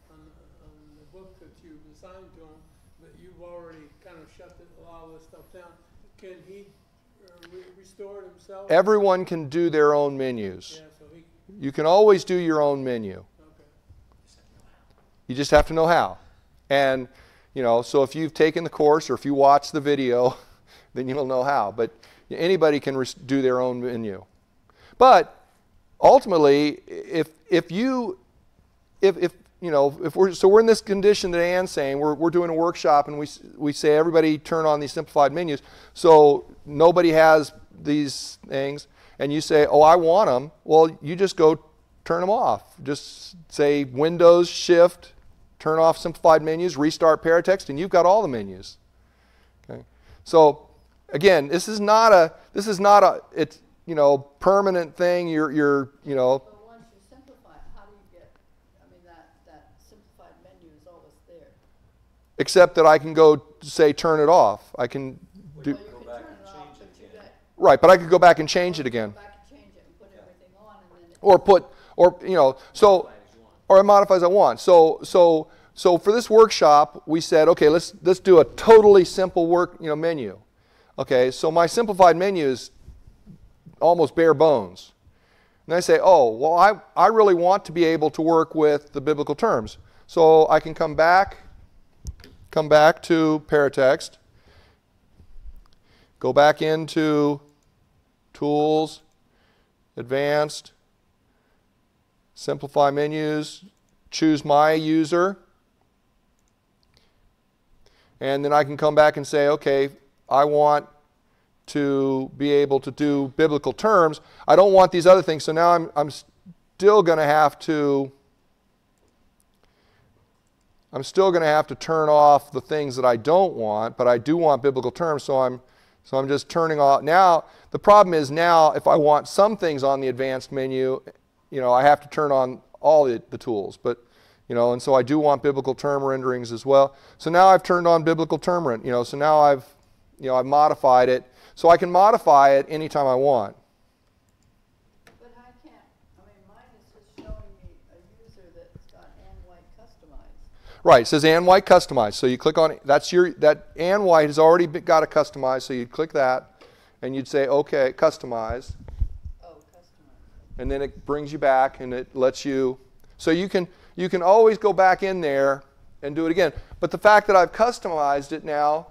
on the book that you've assigned to him, but you've already kind of shut a lot of this stuff down, can he restore himself? Everyone can do their own menus. Yeah, so you can always do your own menu. Okay. You just have to know how. And so if you've taken the course or if you watch the video, then you'll know how. But anybody can do their own menu. But ultimately, if we're in this condition that Anne's saying, we're doing a workshop and we say everybody turn on these simplified menus, so nobody has these things and you say, oh, I want them, well, you just go turn them off. Just say Windows, Shift, turn off simplified menus, restart Paratext, and you've got all the menus. Okay? So again, this is not a it's, you know, permanent thing. You're you know. But once you simplify, how do you get? I mean, that simplified menu is always there. Except that I can go say turn it off. I can do. Well, go back and change it again. Right, but I could go back and change it again. Go back and change it and put everything on, and then. Or put, or you know, so, or modify as I want. So for this workshop, we said, okay, let's do a totally simple menu. Okay, so my simplified menu is almost bare bones. And I say, oh, well, I really want to be able to work with the biblical terms. So I can come back to Paratext, go back into Tools, Advanced, Simplify Menus, choose my user, and then I can come back and say, okay, I want to be able to do biblical terms. I don't want these other things, so now I'm still going to have to turn off the things that I don't want, but I do want biblical terms, so I'm just turning off. Now the problem is, now if I want some things on the advanced menu, you know, I have to turn on all the tools, but you know, and so I do want biblical term renderings as well. So now I've turned on biblical term rend, you know, so now I've modified it, so I can modify it anytime I want. But I can't. I mean, mine is just showing me a user that's got Anne White customized. Right, it says Anne White customized. So you click on it. That's your, that Anne White has already got it customized. So you'd click that, and you'd say, okay, customize. Oh, customize. And then it brings you back, and it lets you. So you can always go back in there and do it again. But the fact that I've customized it now.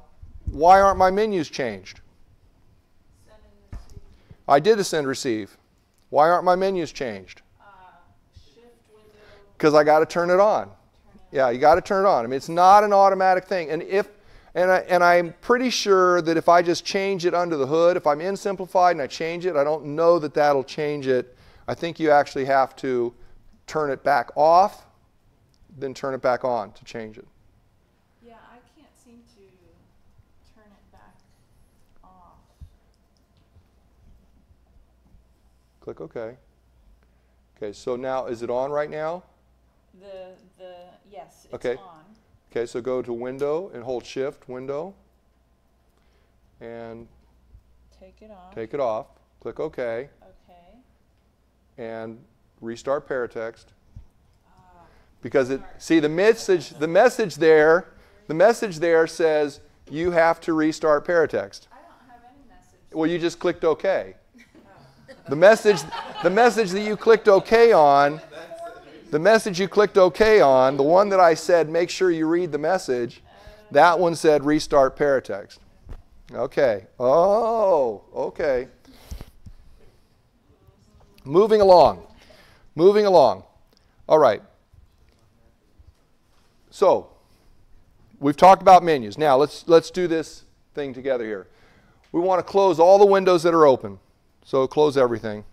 Why aren't my menus changed? Send and receive. I did a send receive. Why aren't my menus changed? Because I got to turn it on. Yeah, you got to turn it on. I mean, it's not an automatic thing. And I'm pretty sure that if I just change it under the hood, if I'm in simplified and I change it, I don't know that that'll change it. I think you actually have to turn it back off, then turn it back on to change it. Click OK. Okay, so now is it on right now? Yes, it's okay. On. Okay, so go to Window and hold Shift, Window, and take it off. Click OK. Okay. And restart Paratext. Because it, see, the message there says you have to restart Paratext. I don't have any message. Well, you just clicked OK. The message that you clicked OK on, the one that I said, make sure you read the message, that one said restart Paratext. Okay. Oh, okay. Moving along. All right. So, we've talked about menus. Now, let's do this thing together here. We want to close all the windows that are open. So close everything.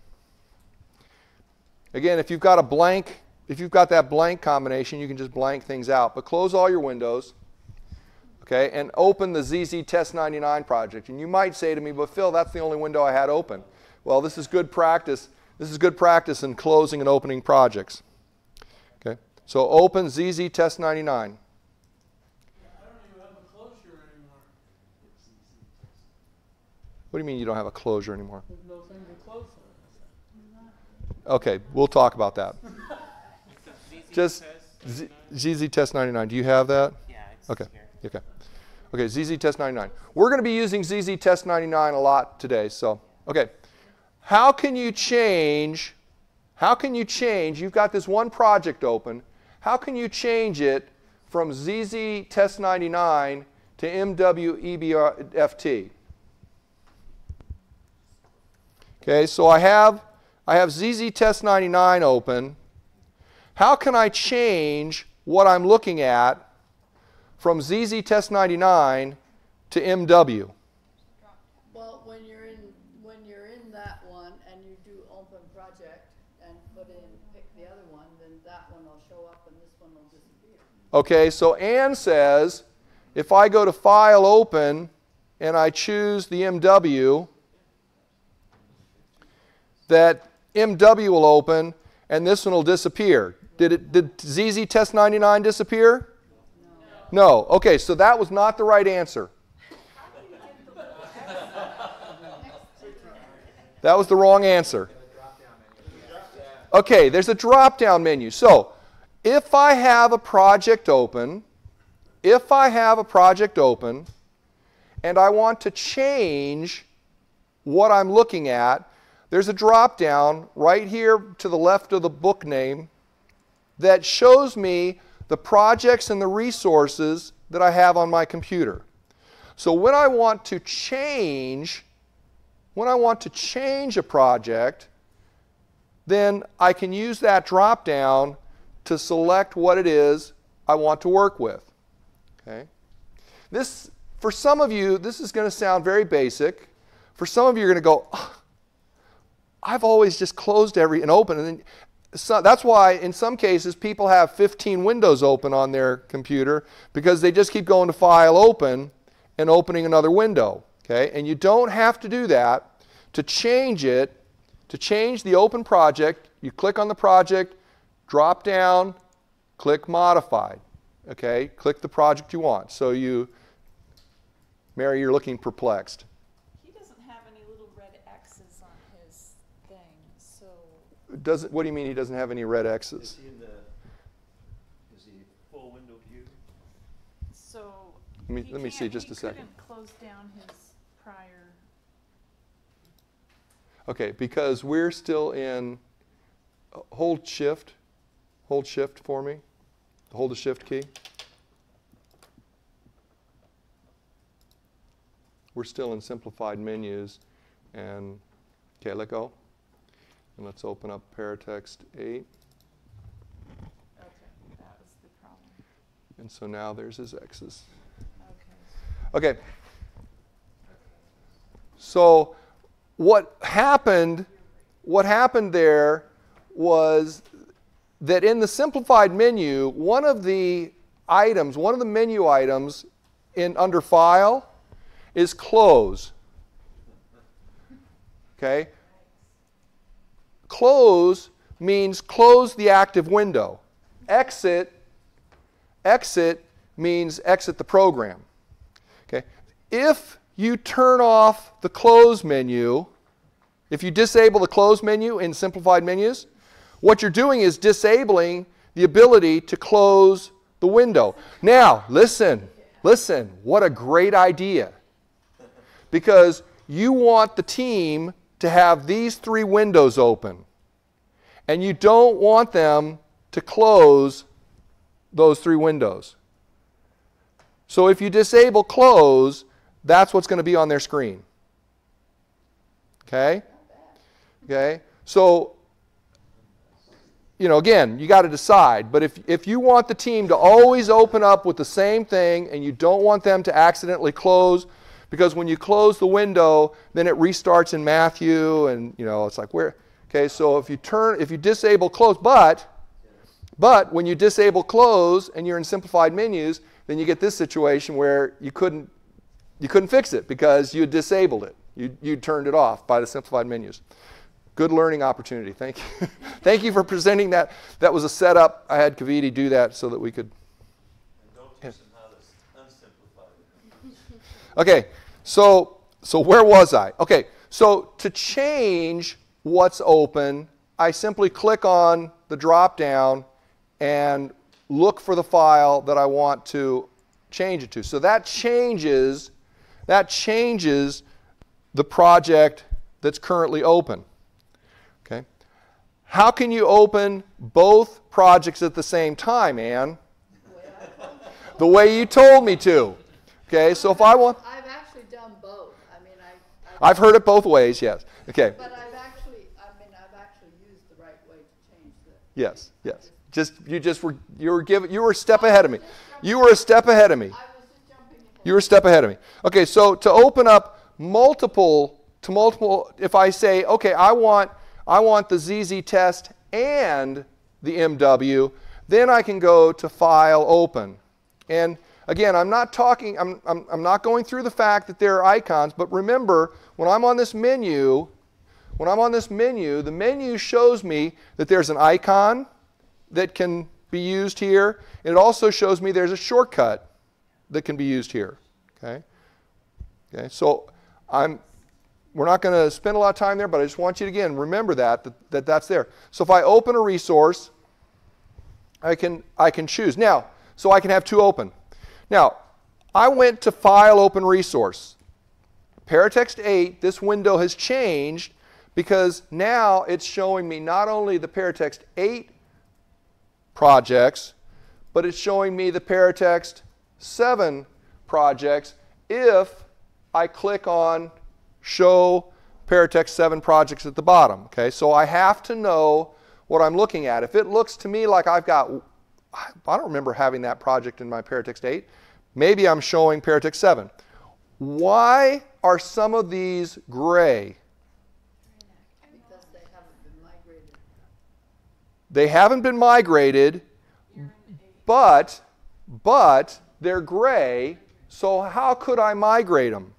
Again, if you've got a blank, if you've got that blank combination, you can just blank things out. But close all your windows, okay, and open the ZZ test 99 project. And you might say to me, but Phil, that's the only window I had open. Well, this is good practice. This is good practice in closing and opening projects. Okay, so open ZZ test 99. What do you mean you don't have a closure anymore? There's no thing to close on. Okay, we'll talk about that. Just ZZ test 99. Do you have that? Yeah. It's okay. Here. Okay. Okay. ZZ test 99. We're going to be using ZZ test 99 a lot today. So, okay. How can you change? You've got this one project open. How can you change it from ZZ test 99 to MWEBRFT? Okay, so I have ZZ test 99 open. How can I change what I'm looking at from ZZ test 99 to MW? Well, when you're in, when Okay, so Anne says, if I go to File Open and I choose the MW, that MW will open and this one will disappear. Did ZZ test 99 disappear? No. Okay, so that was not the right answer. That was the wrong answer. Okay, there's a drop-down menu. So, if I have a project open, and I want to change what I'm looking at, there's a drop-down right here to the left of the book name that shows me the projects and the resources that I have on my computer. So when I want to change, a project, then I can use that drop-down to select what it is I want to work with. Okay? This, for some of you, this is going to sound very basic. For some of you, you're going to go, oh, I've always just closed every and open. And then, so that's why, in some cases, people have 15 windows open on their computer because they just keep going to File Open and opening another window. Okay? And you don't have to do that. To change it, to change the open project, you click on the project, drop down, click Modified. Okay, click the project you want. So you, Mary, you're looking perplexed. He doesn't have any little red X's on his thing, so. Doesn't? What do you mean he doesn't have any red X's? Is he in the? Is he full window view? So. Let me see just a second. He couldn't close down his prior. Okay, because we're still in. Hold shift. Hold shift for me. Hold the shift key. We're still in simplified menus. And okay, let go. And let's open up Paratext 8. Okay, that was the problem. And so now there's his X's. Okay. Okay. So what happened there was that in the simplified menu, one of the menu items in under File is Close. Okay? Close means close the active window. Exit means exit the program. Okay? If you turn off the Close menu, if you disable the Close menu in simplified menus, what you're doing is disabling the ability to close the window. Now, listen, what a great idea. Because you want the team to have these three windows open. And you don't want them to close those three windows. So if you disable Close, that's what's going to be on their screen. Okay? Okay? So, you know, again, you got to decide. But if you want the team to always open up with the same thing and you don't want them to accidentally close, because when you close the window, then it restarts in Matthew, and you know it's like where. Okay, so if you disable Close, but when you disable Close and you're in simplified menus, then you get this situation where you couldn't fix it because you disabled it. You turned it off by the simplified menus. Good learning opportunity. Thank you. Thank you for presenting that. That was a setup. I had Kaviti do that so that we could. And don't teach them how to unsimplify it. Okay, so where was I? Okay, so to change what's open, I simply click on the drop down and look for the file that I want to change it to. So that changes the project that's currently open. How can you open both projects at the same time, Anne? The way you told me to. Okay, so if I want. I've actually done both. I mean, I've heard it both ways, yes. Okay. But I've actually used the right way to change it. Yes, yes. You were a step ahead of me. You were a step ahead of me. I was just jumping ahead. You were a step ahead of me. Okay, so to open up multiple, if I say, okay, I want the ZZ test and the MW, Then I can go to File Open. And again, I'm not going through the fact that there are icons, but remember, when I'm on this menu, the menu shows me that there's an icon that can be used here, and it also shows me there's a shortcut that can be used here. Okay? Okay, so we're not going to spend a lot of time there, but I just want you to, again, remember that that's there. So if I open a resource, I can choose. Now, so I can have two open. Now, I went to File Open Resource. Paratext 8, this window has changed because now it's showing me not only the Paratext 8 projects, but it's showing me the Paratext 7 projects if I click on Show Paratext 7 Projects at the bottom. Okay, so I have to know what I'm looking at. If it looks to me like I've got, I don't remember having that project in my Paratext 8, maybe I'm showing Paratext 7. Why are some of these gray? Because they haven't been migrated. They haven't been migrated, but they're gray, so how could I migrate them?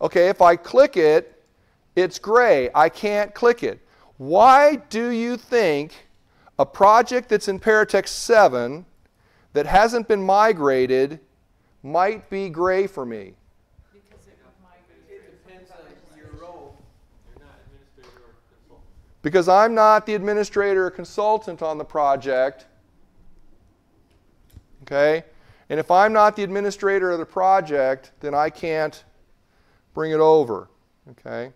Okay, if I click it, it's gray. I can't click it. Why do you think a project that's in Paratext 7 that hasn't been migrated might be gray for me? Because it depends on your role. You're not administrator or consultant. Because I'm not the administrator or consultant on the project. Okay? And if I'm not the administrator of the project, then I can't bring it over. Okay?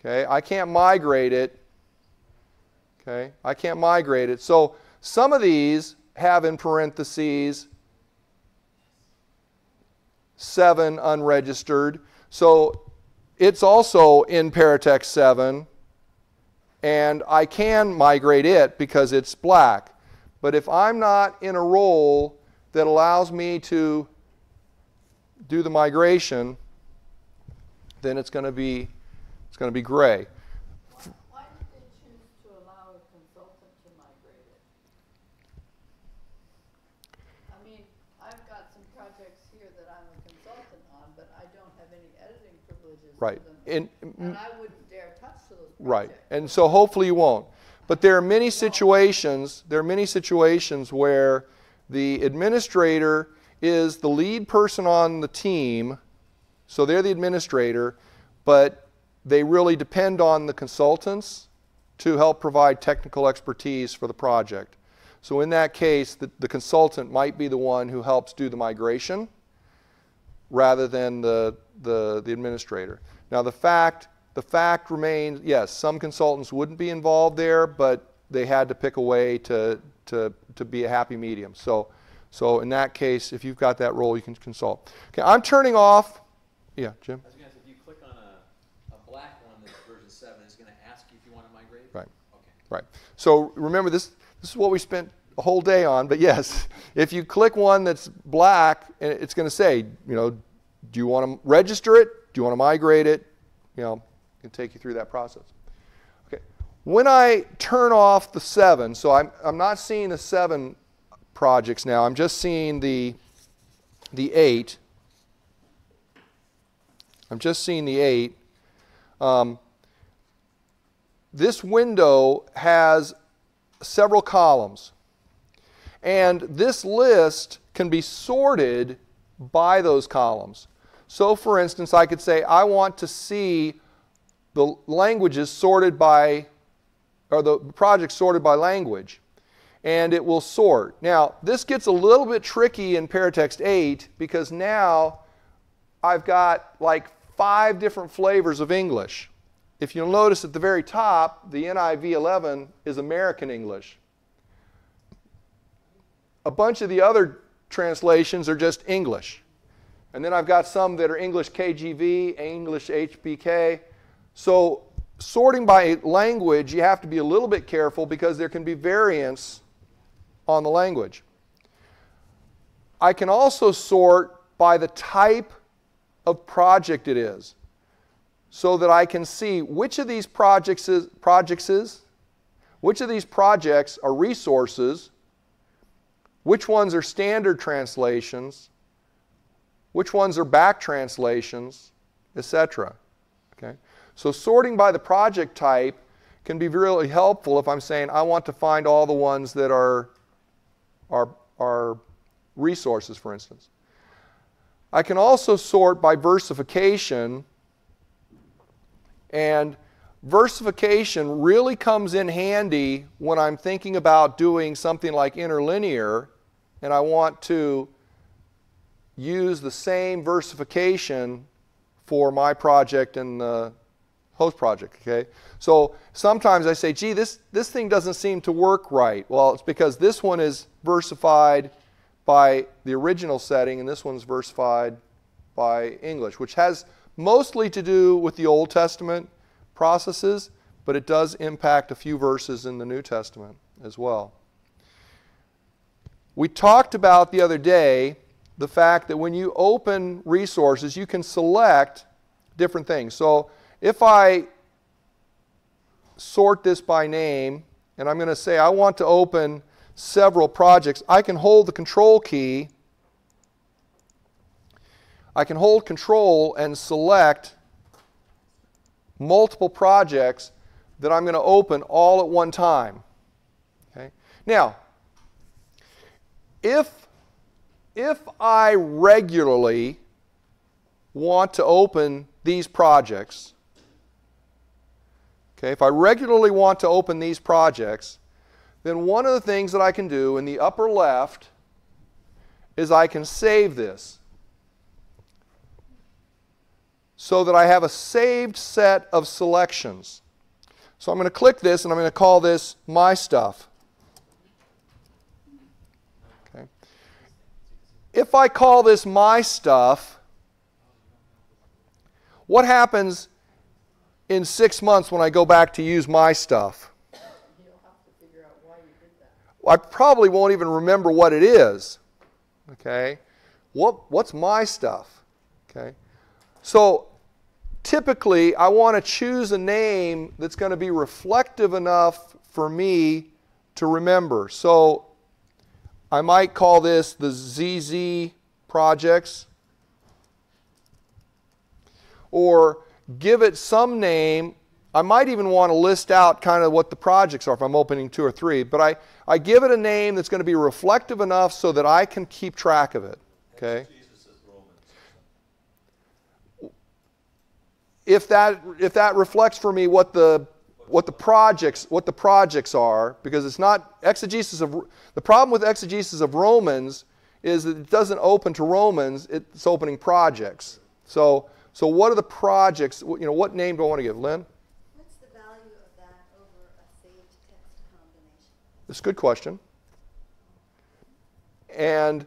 Okay? I can't migrate it. Okay? I can't migrate it. So some of these have in parentheses 7 unregistered. So it's also in Paratext 7, and I can migrate it because it's black. But if I'm not in a role that allows me to do the migration, then it's going to be gray. Why did they choose to allow a consultant to migrate it? I mean, I've got some projects here that I'm a consultant on, but I don't have any editing privileges. Right. And I wouldn't dare touch those projects. Right. And so hopefully you won't. But there are many situations. There are many situations where the administrator is the lead person on the team, so they're the administrator, but they really depend on the consultants to help provide technical expertise for the project. So in that case, the consultant might be the one who helps do the migration rather than the administrator. Now the fact remains, yes, some consultants wouldn't be involved there, but they had to pick a way to be a happy medium. So in that case, if you've got that role, you can consult. Okay, I'm turning off. Yeah, Jim? I was going to say, if you click on a black one that's version 7, it's going to ask you if you want to migrate. Right. Okay. Right. So remember, this is what we spent a whole day on. But yes, if you click one that's black, it's going to say, you know, do you want to register it? Do you want to migrate it? You know, it can take you through that process. Okay. When I turn off the 7, so I'm not seeing the 7 projects now. I'm just seeing the 8. I'm just seeing the 8. This window has several columns, and this list can be sorted by those columns. So, for instance, I could say I want to see the languages sorted by, or the projects sorted by language. And it will sort. Now, this gets a little bit tricky in Paratext 8 because now I've got like 5 different flavors of English. If you'll notice at the very top, the NIV 11 is American English. A bunch of the other translations are just English. And then I've got some that are English KJV, English HBK. So sorting by language, you have to be a little bit careful because there can be variance on the language. I can also sort by the type of project it is, so that I can see which of these projects is Which of these projects are resources? Which ones are standard translations? Which ones are back translations, etc.? Okay? So sorting by the project type can be really helpful if I'm saying I want to find all the ones that are resources, for instance. I can also sort by versification, and versification really comes in handy when I'm thinking about doing something like interlinear and I want to use the same versification for my project and the host project, okay? So sometimes I say, gee, this thing doesn't seem to work right. Well, it's because this one is versified by the original setting and this one's versified by English, which has mostly to do with the Old Testament processes, but it does impact a few verses in the New Testament as well. We talked about the other day the fact that when you open resources, you can select different things. So if I sort this by name, and I'm going to say I want to open several projects, I can hold the control key. I can hold control and select multiple projects that I'm going to open all at one time. Okay? Now, if I regularly want to open these projects, okay, if I regularly want to open these projects, then one of the things that I can do in the upper left is I can save this so that I have a saved set of selections. So I'm going to click this and I'm going to call this My Stuff. If I call this My Stuff, what happens in 6 months when I go back to use My Stuff? You'll have to figure out why you did that. I probably won't even remember what it is. Okay? What's My Stuff? Okay? So typically I want to choose a name that's going to be reflective enough for me to remember. So I might call this the ZZ projects, or give it some name. I might even want to list out kind of what the projects are if I'm opening 2 or 3, but I give it a name that's going to be reflective enough so that I can keep track of it. Okay? If that reflects for me what the projects are, because it's not exegesis of the problem with exegesis of Romans is that it doesn't open to Romans, it's opening projects. So what are the projects? What name do I want to give, Lynn? What's the value of that over a saved text combination? That's a good question, and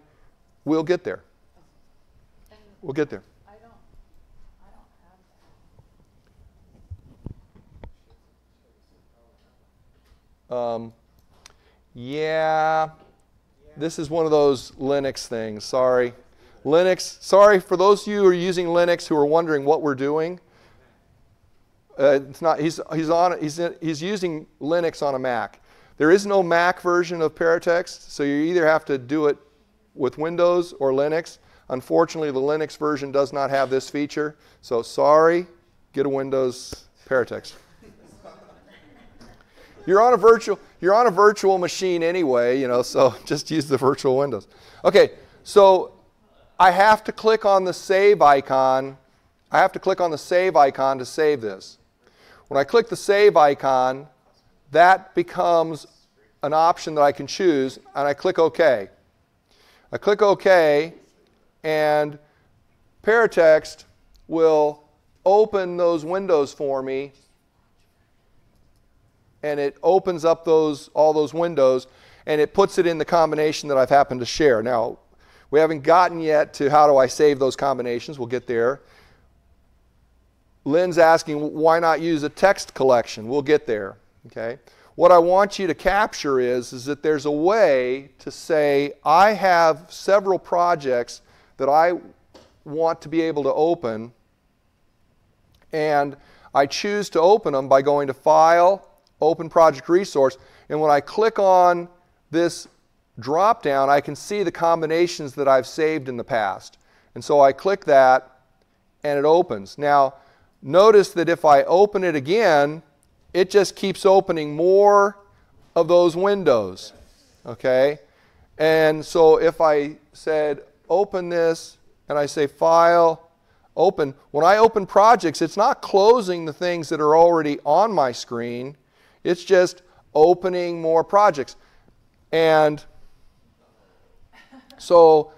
we'll get there. We'll get there. This is one of those Linux things. Sorry. Linux. Sorry for those of you who are using Linux who are wondering what we're doing. It's not. He's using Linux on a Mac. There is no Mac version of Paratext, so you either have to do it with Windows or Linux. Unfortunately, the Linux version does not have this feature. So sorry. Get a Windows Paratext. You're on a virtual machine anyway, so just use the virtual windows. Okay, so I have to click on the save icon. I have to click on the save icon to save this. When I click the save icon, that becomes an option that I can choose, and I click OK. I click OK, and Paratext will open those windows for me, and it opens up all those windows, and it puts it in the combination that I've happened to share. Now, we haven't gotten yet to how do I save those combinations. We'll get there. Lynn's asking, why not use a text collection? We'll get there. Okay. What I want you to capture is that there's a way to say, I have several projects that I want to be able to open, and I choose to open them by going to File, open project resource, and when I click on this drop down, I can see the combinations that I've saved in the past. And so I click that and it opens. Now notice that if I open it again, it just keeps opening more of those windows. Okay? And so if I said open this and I say file, open, when I open projects, it's not closing the things that are already on my screen. It's just opening more projects. And so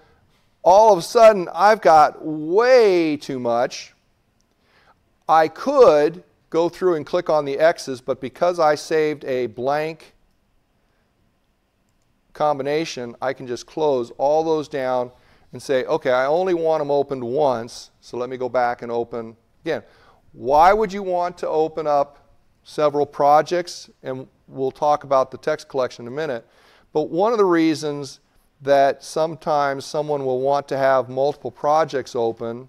all of a sudden, I've got way too much. I could go through and click on the X's, but because I saved a blank combination, I can just close all those down and say, okay, I only want them opened once, so let me go back and open again. Why would you want to open up several projects? And we'll talk about the text collection in a minute. But one of the reasons that sometimes someone will want to have multiple projects open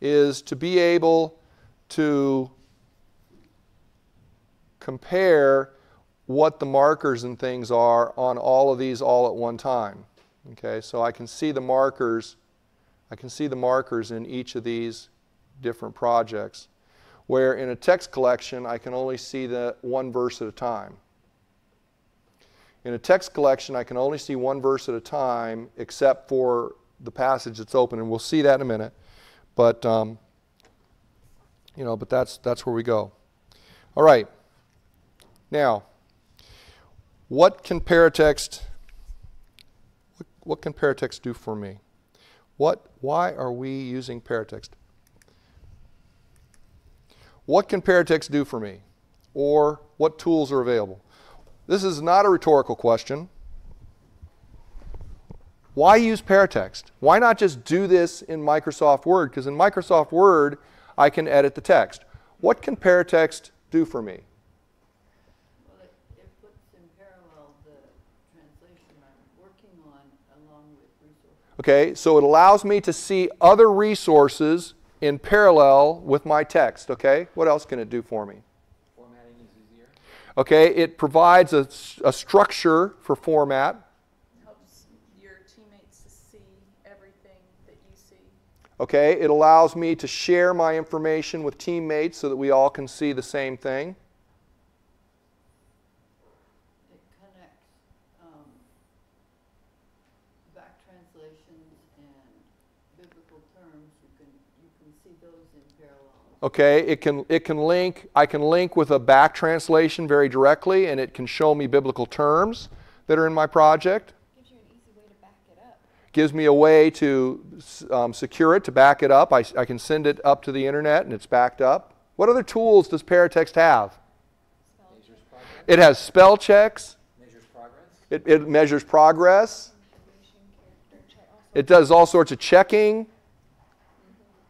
is to be able to compare what the markers and things are on all of these all at one time. Okay, so I can see the markers. I can see the markers in each of these different projects, where in a text collection I can only see the one verse at a time. In a text collection, I can only see one verse at a time, except for the passage that's open, and we'll see that in a minute. But but that's where we go. All right. Now, what can Paratext do for me? Why are we using Paratext? What can Paratext do for me? Or what tools are available? This is not a rhetorical question. Why use Paratext? Why not just do this in Microsoft Word? Because in Microsoft Word, I can edit the text. What can Paratext do for me? Well, it puts in parallel the translation I'm working on along with resources. Okay, so it allows me to see other resources in parallel with my text, okay? What else can it do for me? Okay, it provides a structure for format. It helps your teammates to see everything that you see. Okay, it allows me to share my information with teammates so that we all can see the same thing. It connects back translations and biblical terms. You can see those in parallel. Okay, it can link. I can link with a back translation very directly, and it can show me biblical terms that are in my project. Gives you an easy way to back it up. Gives me a way to secure it, to back it up. I can send it up to the internet, and it's backed up. What other tools does Paratext have? It has spell checks. Measures progress. It measures progress. It does all sorts of checking.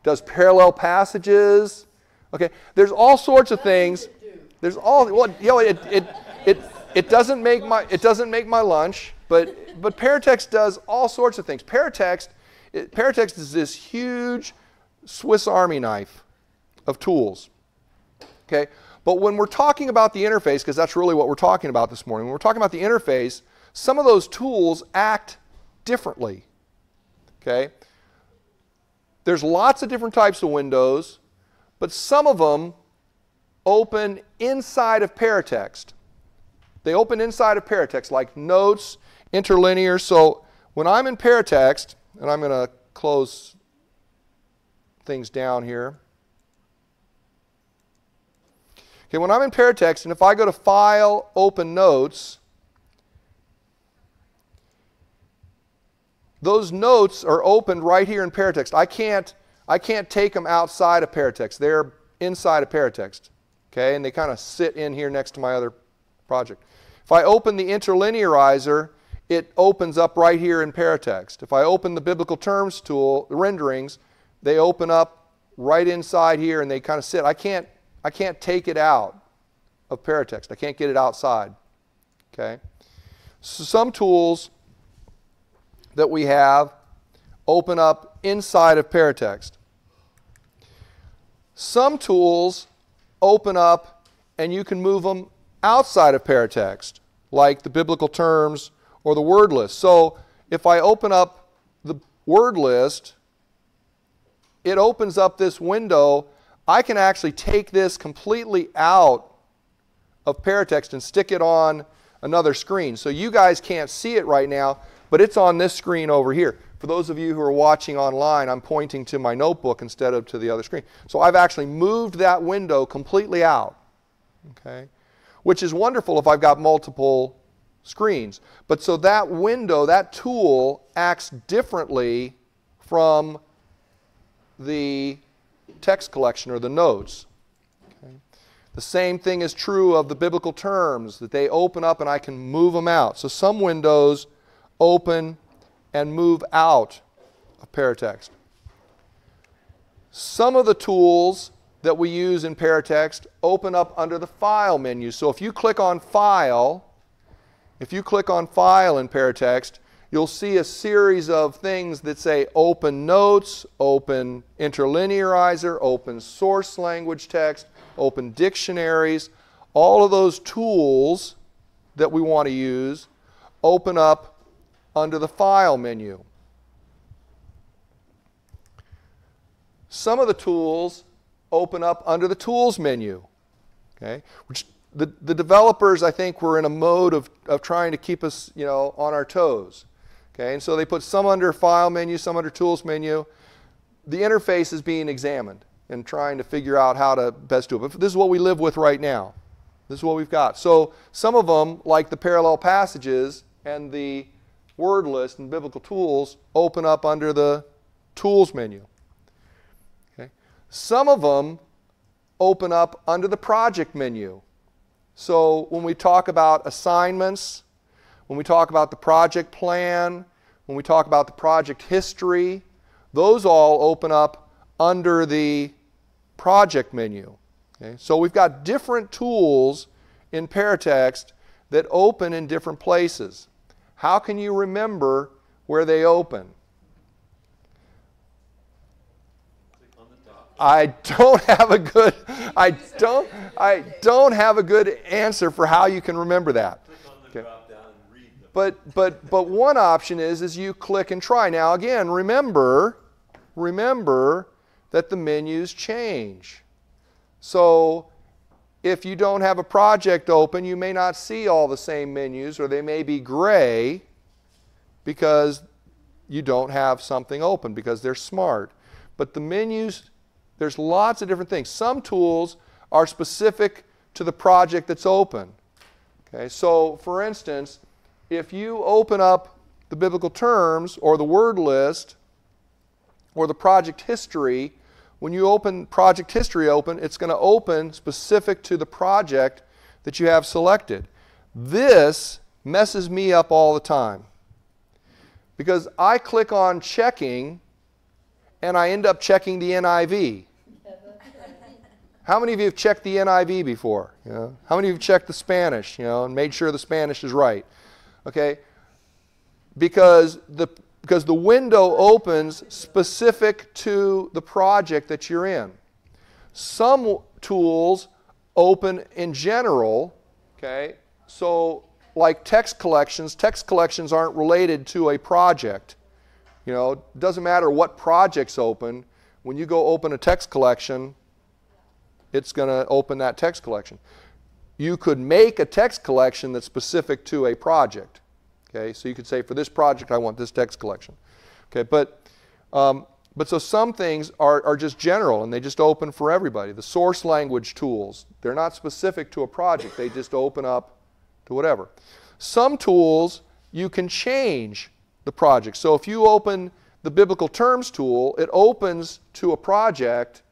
Does parallel passages. Okay, there's all sorts of things. There's all, well, you know, it doesn't make my lunch, but Paratext does all sorts of things. Paratext is this huge Swiss Army knife of tools. Okay, but when we're talking about the interface, because that's really what we're talking about this morning, when we're talking about the interface, some of those tools act differently. Okay. There's lots of different types of windows, but some of them open inside of Paratext. They open inside of Paratext, like notes, interlinear. So when I'm in Paratext, and I'm going to close things down here. Okay, when I'm in Paratext, and if I go to File, Open Notes, those notes are opened right here in Paratext. I can't take them outside of Paratext. They're inside of Paratext. Okay, and they kind of sit in here next to my other project. If I open the interlinearizer, it opens up right here in Paratext. If I open the biblical terms tool, the renderings, they open up right inside here and they kind of sit. I can't take it out of Paratext. I can't get it outside. Okay. So some tools that we have open up inside of Paratext. Some tools open up and you can move them outside of paratext, like the biblical terms or the word list. So if I open up the word list, it opens up this window. I can actually take this completely out of paratext and stick it on another screen. So you guys can't see it right now, but it's on this screen over here. For those of you who are watching online, I'm pointing to my notebook instead of to the other screen. So I've actually moved that window completely out, okay? Which is wonderful if I've got multiple screens. But so that window, that tool, acts differently from the text collection or the notes. Okay. The same thing is true of the biblical terms, that they open up and I can move them out. So some windows open and move out of paratext. Some of the tools that we use in paratext open up under the File menu. So if you click on File, if you click on File in paratext, you'll see a series of things that say Open Notes, Open Interlinearizer, Open Source Language Text, Open Dictionaries. All of those tools that we want to use open up under the File menu. Some of the tools open up under the Tools menu, okay? Which the developers, I think, were in a mode of trying to keep us, you know, on our toes. Okay, and so they put some under File menu, some under Tools menu. The interface is being examined and trying to figure out how to best do it. But this is what we live with right now. This is what we've got. So some of them, like the parallel passages and the word list and biblical tools, open up under the Tools menu. Okay. Some of them open up under the Project menu. So when we talk about assignments, when we talk about the project plan, when we talk about the project history, those all open up under the Project menu. Okay? So we've got different tools in paratext that open in different places. How can you remember where they open? I don't have a good answer for how you can remember that. Okay. But one option is you click and try. Now again, remember that the menus change. So if you don't have a project open, you may not see all the same menus, or they may be gray because you don't have something open, because they're smart. But the menus, there's lots of different things. Some tools are specific to the project that's open. Okay, so for instance, if you open up the biblical terms or the word list or the project history, when you open project history open, it's going to open specific to the project that you have selected. This messes me up all the time, because I click on checking and I end up checking the NIV. How many of you have checked the NIV before? You know? How many of you have checked the Spanish, you know, and made sure the Spanish is right? Okay, because the window opens specific to the project that you're in. Some tools open in general, okay? So like text collections aren't related to a project. You know, it doesn't matter what projects open. When you go open a text collection, it's going to open that text collection. You could make a text collection that's specific to a project. Okay, so you could say, for this project, I want this text collection. Okay, but so some things are just general, and they just open for everybody. The source language tools, they're not specific to a project. They just open up to whatever. Some tools, you can change the project. So if you open the biblical terms tool, it opens to a project,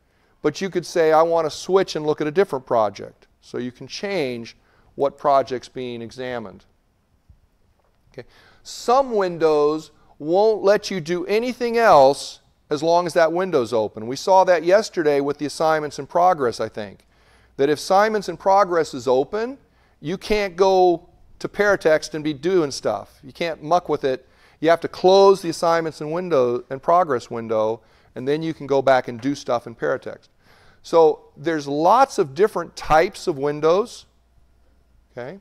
but you could say, I want to switch and look at a different project. So you can change what project's being examined. Okay. Some windows won't let you do anything else as long as that window's open. We saw that yesterday with the assignments in progress, I think. That if assignments in progress is open, you can't go to paratext and be doing stuff. You can't muck with it. You have to close the assignments and progress window, and then you can go back and do stuff in paratext. So there's lots of different types of windows. Okay?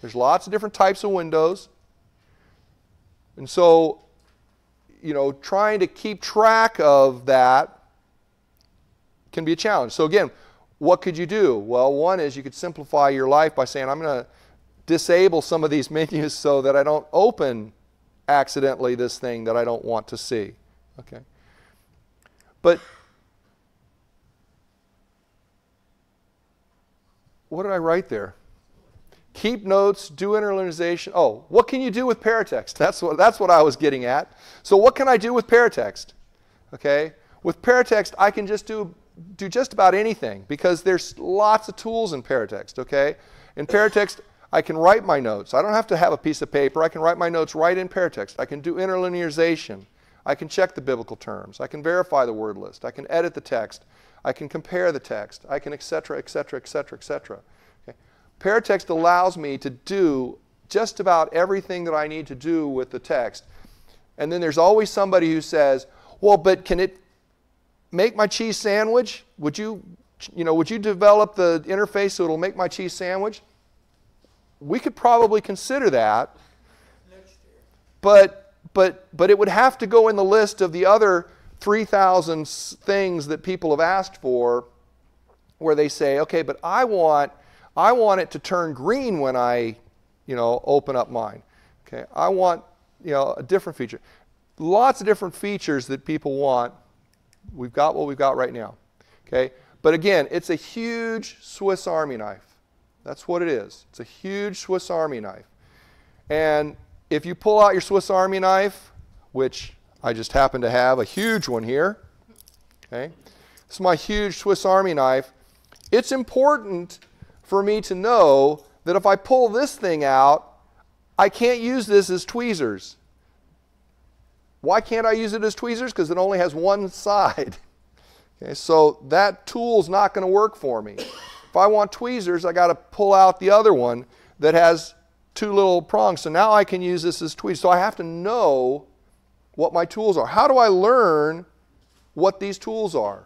There's lots of different types of windows. And so, you know, trying to keep track of that can be a challenge. So again, what could you do? Well, one is you could simplify your life by saying, I'm going to disable some of these menus so that I don't open accidentally this thing that I don't want to see. Okay. But what did I write there? Keep notes, do internalization. Oh, what can you do with Paratext? That's what I was getting at. So what can I do with Paratext? Okay. With Paratext, I can just do just about anything because there's lots of tools in Paratext. Okay. In Paratext, I can write my notes. I don't have to have a piece of paper. I can write my notes right in Paratext. I can do interlinearization. I can check the biblical terms. I can verify the word list. I can edit the text. I can compare the text. I can et cetera, et cetera, et cetera, et cetera. Okay. Paratext allows me to do just about everything that I need to do with the text. And then there's always somebody who says, well, but can it make my cheese sandwich? Would you develop the interface so it'll make my cheese sandwich? We could probably consider that, but it would have to go in the list of the other 3,000 things that people have asked for, where they say, okay, but I want it to turn green when I, open up mine. Okay, I want, a different feature. Lots of different features that people want. We've got what we've got right now. Okay, but again, it's a huge Swiss Army knife. That's what it is. It's a huge Swiss Army knife. And if you pull out your Swiss Army knife, which I just happen to have a huge one here, okay? This is my huge Swiss Army knife. It's important for me to know that if I pull this thing out, I can't use this as tweezers. Why can't I use it as tweezers? Because it only has one side. Okay, so that tool's not going to work for me. If I want tweezers, I got to pull out the other one that has two little prongs. So now I can use this as tweezers. So I have to know what my tools are. How do I learn what these tools are?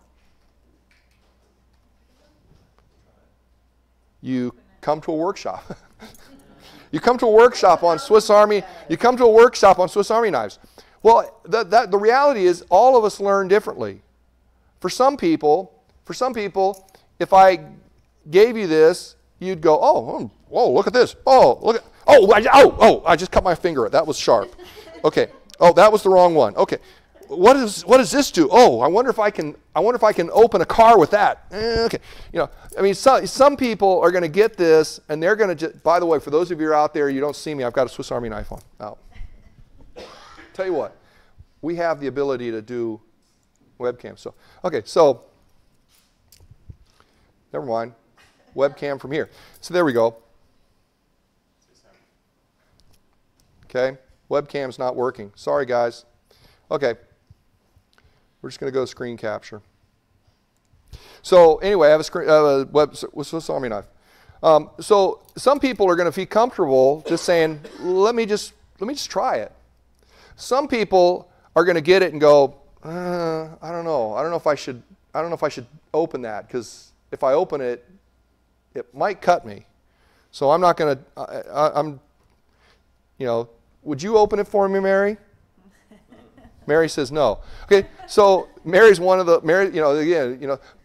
You come to a workshop. You come to a workshop on Swiss Army. You come to a workshop on Swiss Army knives. Well, the reality is all of us learn differently. For some people, if I gave you this, you'd go, oh, whoa, look at this. Oh, look at, I just cut my finger. That was sharp. Okay. Oh, that was the wrong one. Okay. What does this do? Oh, I wonder if I can open a car with that. Okay. Some people are going to get this and they're going to just, by the way, for those of you who are out there, you don't see me. I've got a Swiss Army knife on. Oh. Tell you what. We have the ability to do webcam. So, okay. So, never mind. Webcam from here. So there we go. Okay, webcam's not working. Sorry, guys. Okay, we're just going to go screen capture. So anyway, I have a Swiss Army knife. So some people are going to feel comfortable just saying, let me just try it. Some people are going to get it and go, I don't know if I should open that because if I open it, it might cut me, so I'm not going to. Would you open it for me, Mary? Mary says no. Okay, so Mary's one of the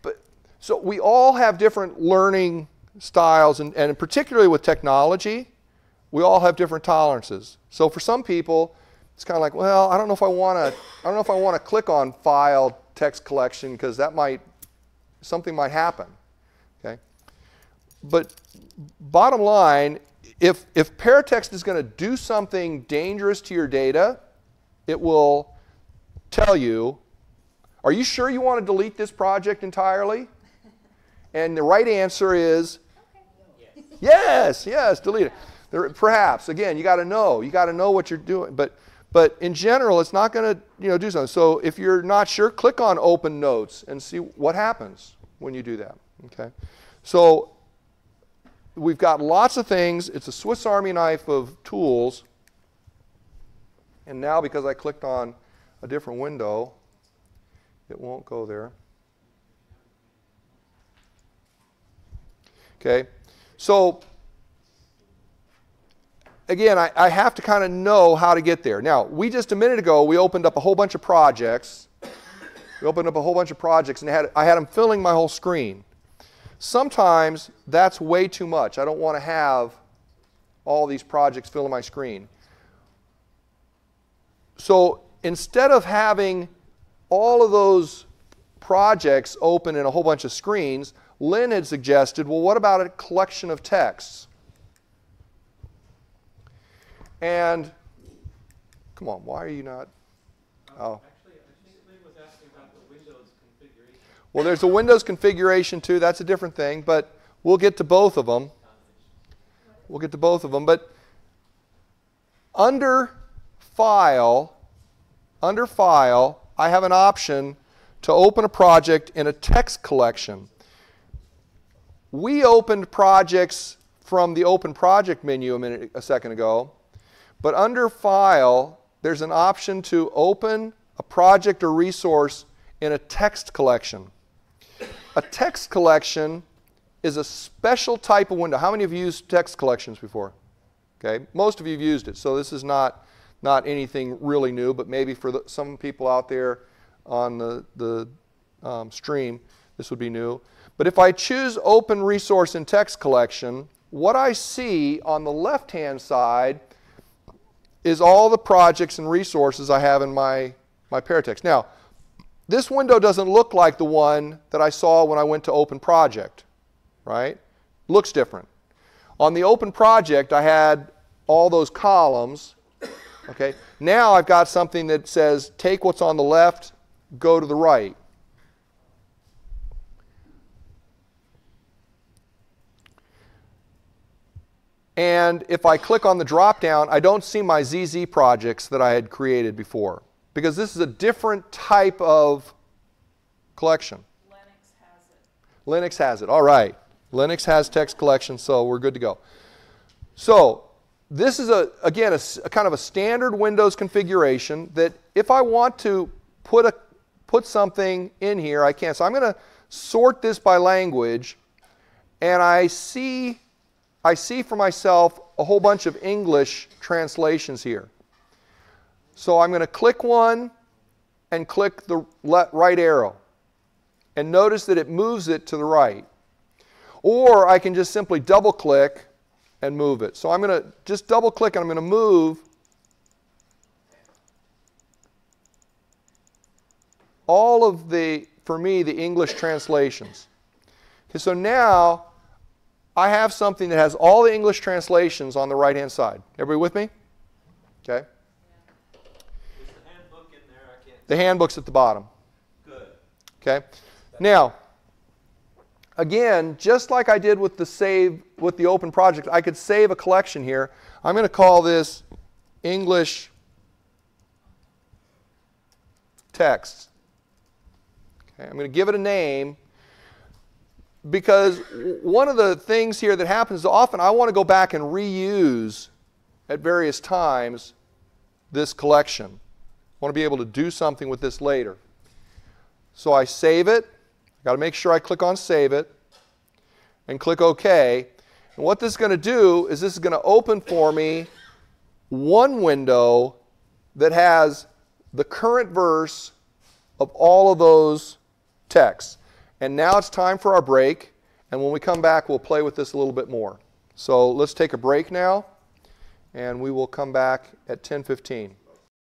But so we all have different learning styles, and particularly with technology, we all have different tolerances. So for some people, it's kind of like, well, I don't know if I want to click on file text collection because that might something might happen. But bottom line, if Paratext is going to do something dangerous to your data, it will tell you, are you sure you want to delete this project entirely? And the right answer is, yes, delete it. Perhaps, again, you got to know what you're doing. But in general, it's not going to do something. So if you're not sure, click on Open Notes and see what happens when you do that. Okay, so we've got lots of things. It's a Swiss Army knife of tools. And now because I clicked on a different window, it won't go there. Okay? So, again, I have to kind of know how to get there. Now, we just a minute ago, we opened up a whole bunch of projects. We opened up a whole bunch of projects, and I had them filling my whole screen. Sometimes that's way too much. I don't want to have all these projects filling my screen. So instead of having all of those projects open in a whole bunch of screens, Lynn had suggested, well, what about a collection of texts? And come on, why are you not? Oh. Actually, I think Lynn was asking about the Windows configuration. Well, there's a Windows configuration too. That's a different thing, but we'll get to both of them. We'll get to both of them, but under File, I have an option to open a project in a text collection. We opened projects from the Open Project menu a second ago, but under File, there's an option to open a project or resource in a text collection. A text collection is a special type of window. How many of you used text collections before? Okay, most of you have used it, so this is not anything really new, but maybe for some people out there on the stream, this would be new. But if I choose Open Resource and Text Collection, what I see on the left-hand side is all the projects and resources I have in my Paratext. Now, this window doesn't look like the one that I saw when I went to Open Project, right? Looks different. On the Open Project, I had all those columns. Okay, now I've got something that says take what's on the left, go to the right. And if I click on the drop down, I don't see my ZZ projects that I had created before, because this is a different type of collection. Linux has it. Linux has it. All right. Linux has text collection, so we're good to go. So this is, again, a kind of a standard Windows configuration that if I want to put something in here, I can. So I'm going to sort this by language, and I see for myself a whole bunch of English translations here. So I'm going to click one and click the right arrow, and notice that it moves it to the right. Or I can just simply double-click and move it. So I'm going to just double-click, and I'm going to move all of the, for me, the English translations. Okay, so now I have something that has all the English translations on the right-hand side. Everybody with me? Okay. Is the handbook in there? I can't. The handbook's at the bottom. Good. Okay. Now, again, just like I did with the save with the Open Project, I could save a collection here. I'm going to call this English text. Okay, I'm going to give it a name, because one of the things here that happens is often I want to go back and reuse at various times this collection. I want to be able to do something with this later. So I save it. Got to make sure I click on Save It and click OK. And what this is going to do is this is going to open for me one window that has the current verse of all of those texts. And now it's time for our break. And when we come back, we'll play with this a little bit more. So let's take a break now, and we will come back at 10:15.